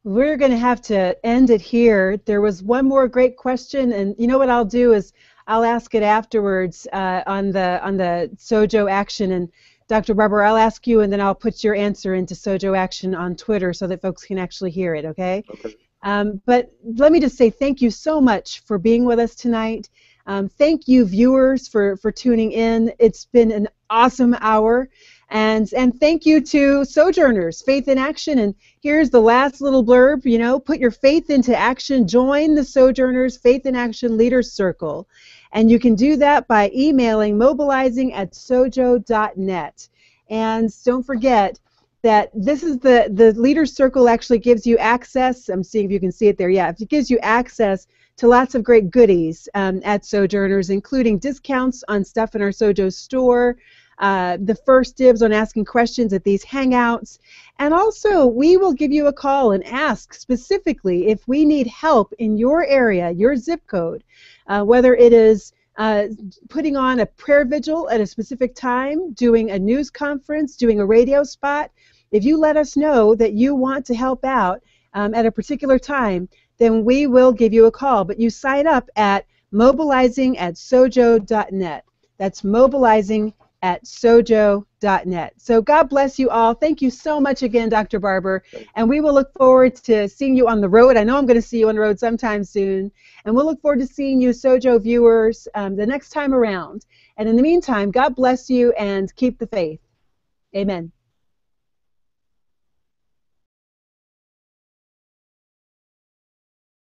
We're going to have to end it here. There was one more great question, and you know what I'll do is I'll ask it afterwards uh, on the on the Sojo Action. And Doctor Barber, I'll ask you, and then I'll put your answer into Sojo Action on Twitter so that folks can actually hear it. Okay. Okay. Um, but let me just say thank you so much for being with us tonight. Um, thank you, viewers, for, for tuning in. It's been an awesome hour. And, and thank you to Sojourners, Faith in Action. And here's the last little blurb, you know, put your faith into action. Join the Sojourners Faith in Action Leaders Circle. And you can do that by emailing mobilizing at sojo dot net. And don't forget that this is the, the Leaders Circle actually gives you access. I'm seeing if you can see it there. Yeah, it gives you access to lots of great goodies um, at Sojourners, including discounts on stuff in our Sojo store, Uh, the first dibs on asking questions at these hangouts, and also we will give you a call and ask specifically if we need help in your area, your zip code, uh, whether it is uh, putting on a prayer vigil at a specific time, doing a news conference, doing a radio spot. If you let us know that you want to help out um, at a particular time, then we will give you a call. But you sign up at mobilizing at sojo dot net. That's mobilizing at sojo dot net. So God bless you all. Thank you so much again, Doctor Barber. And we will look forward to seeing you on the road. I know I'm going to see you on the road sometime soon. And we'll look forward to seeing you, Sojo viewers, um, the next time around. And in the meantime, God bless you and keep the faith. Amen.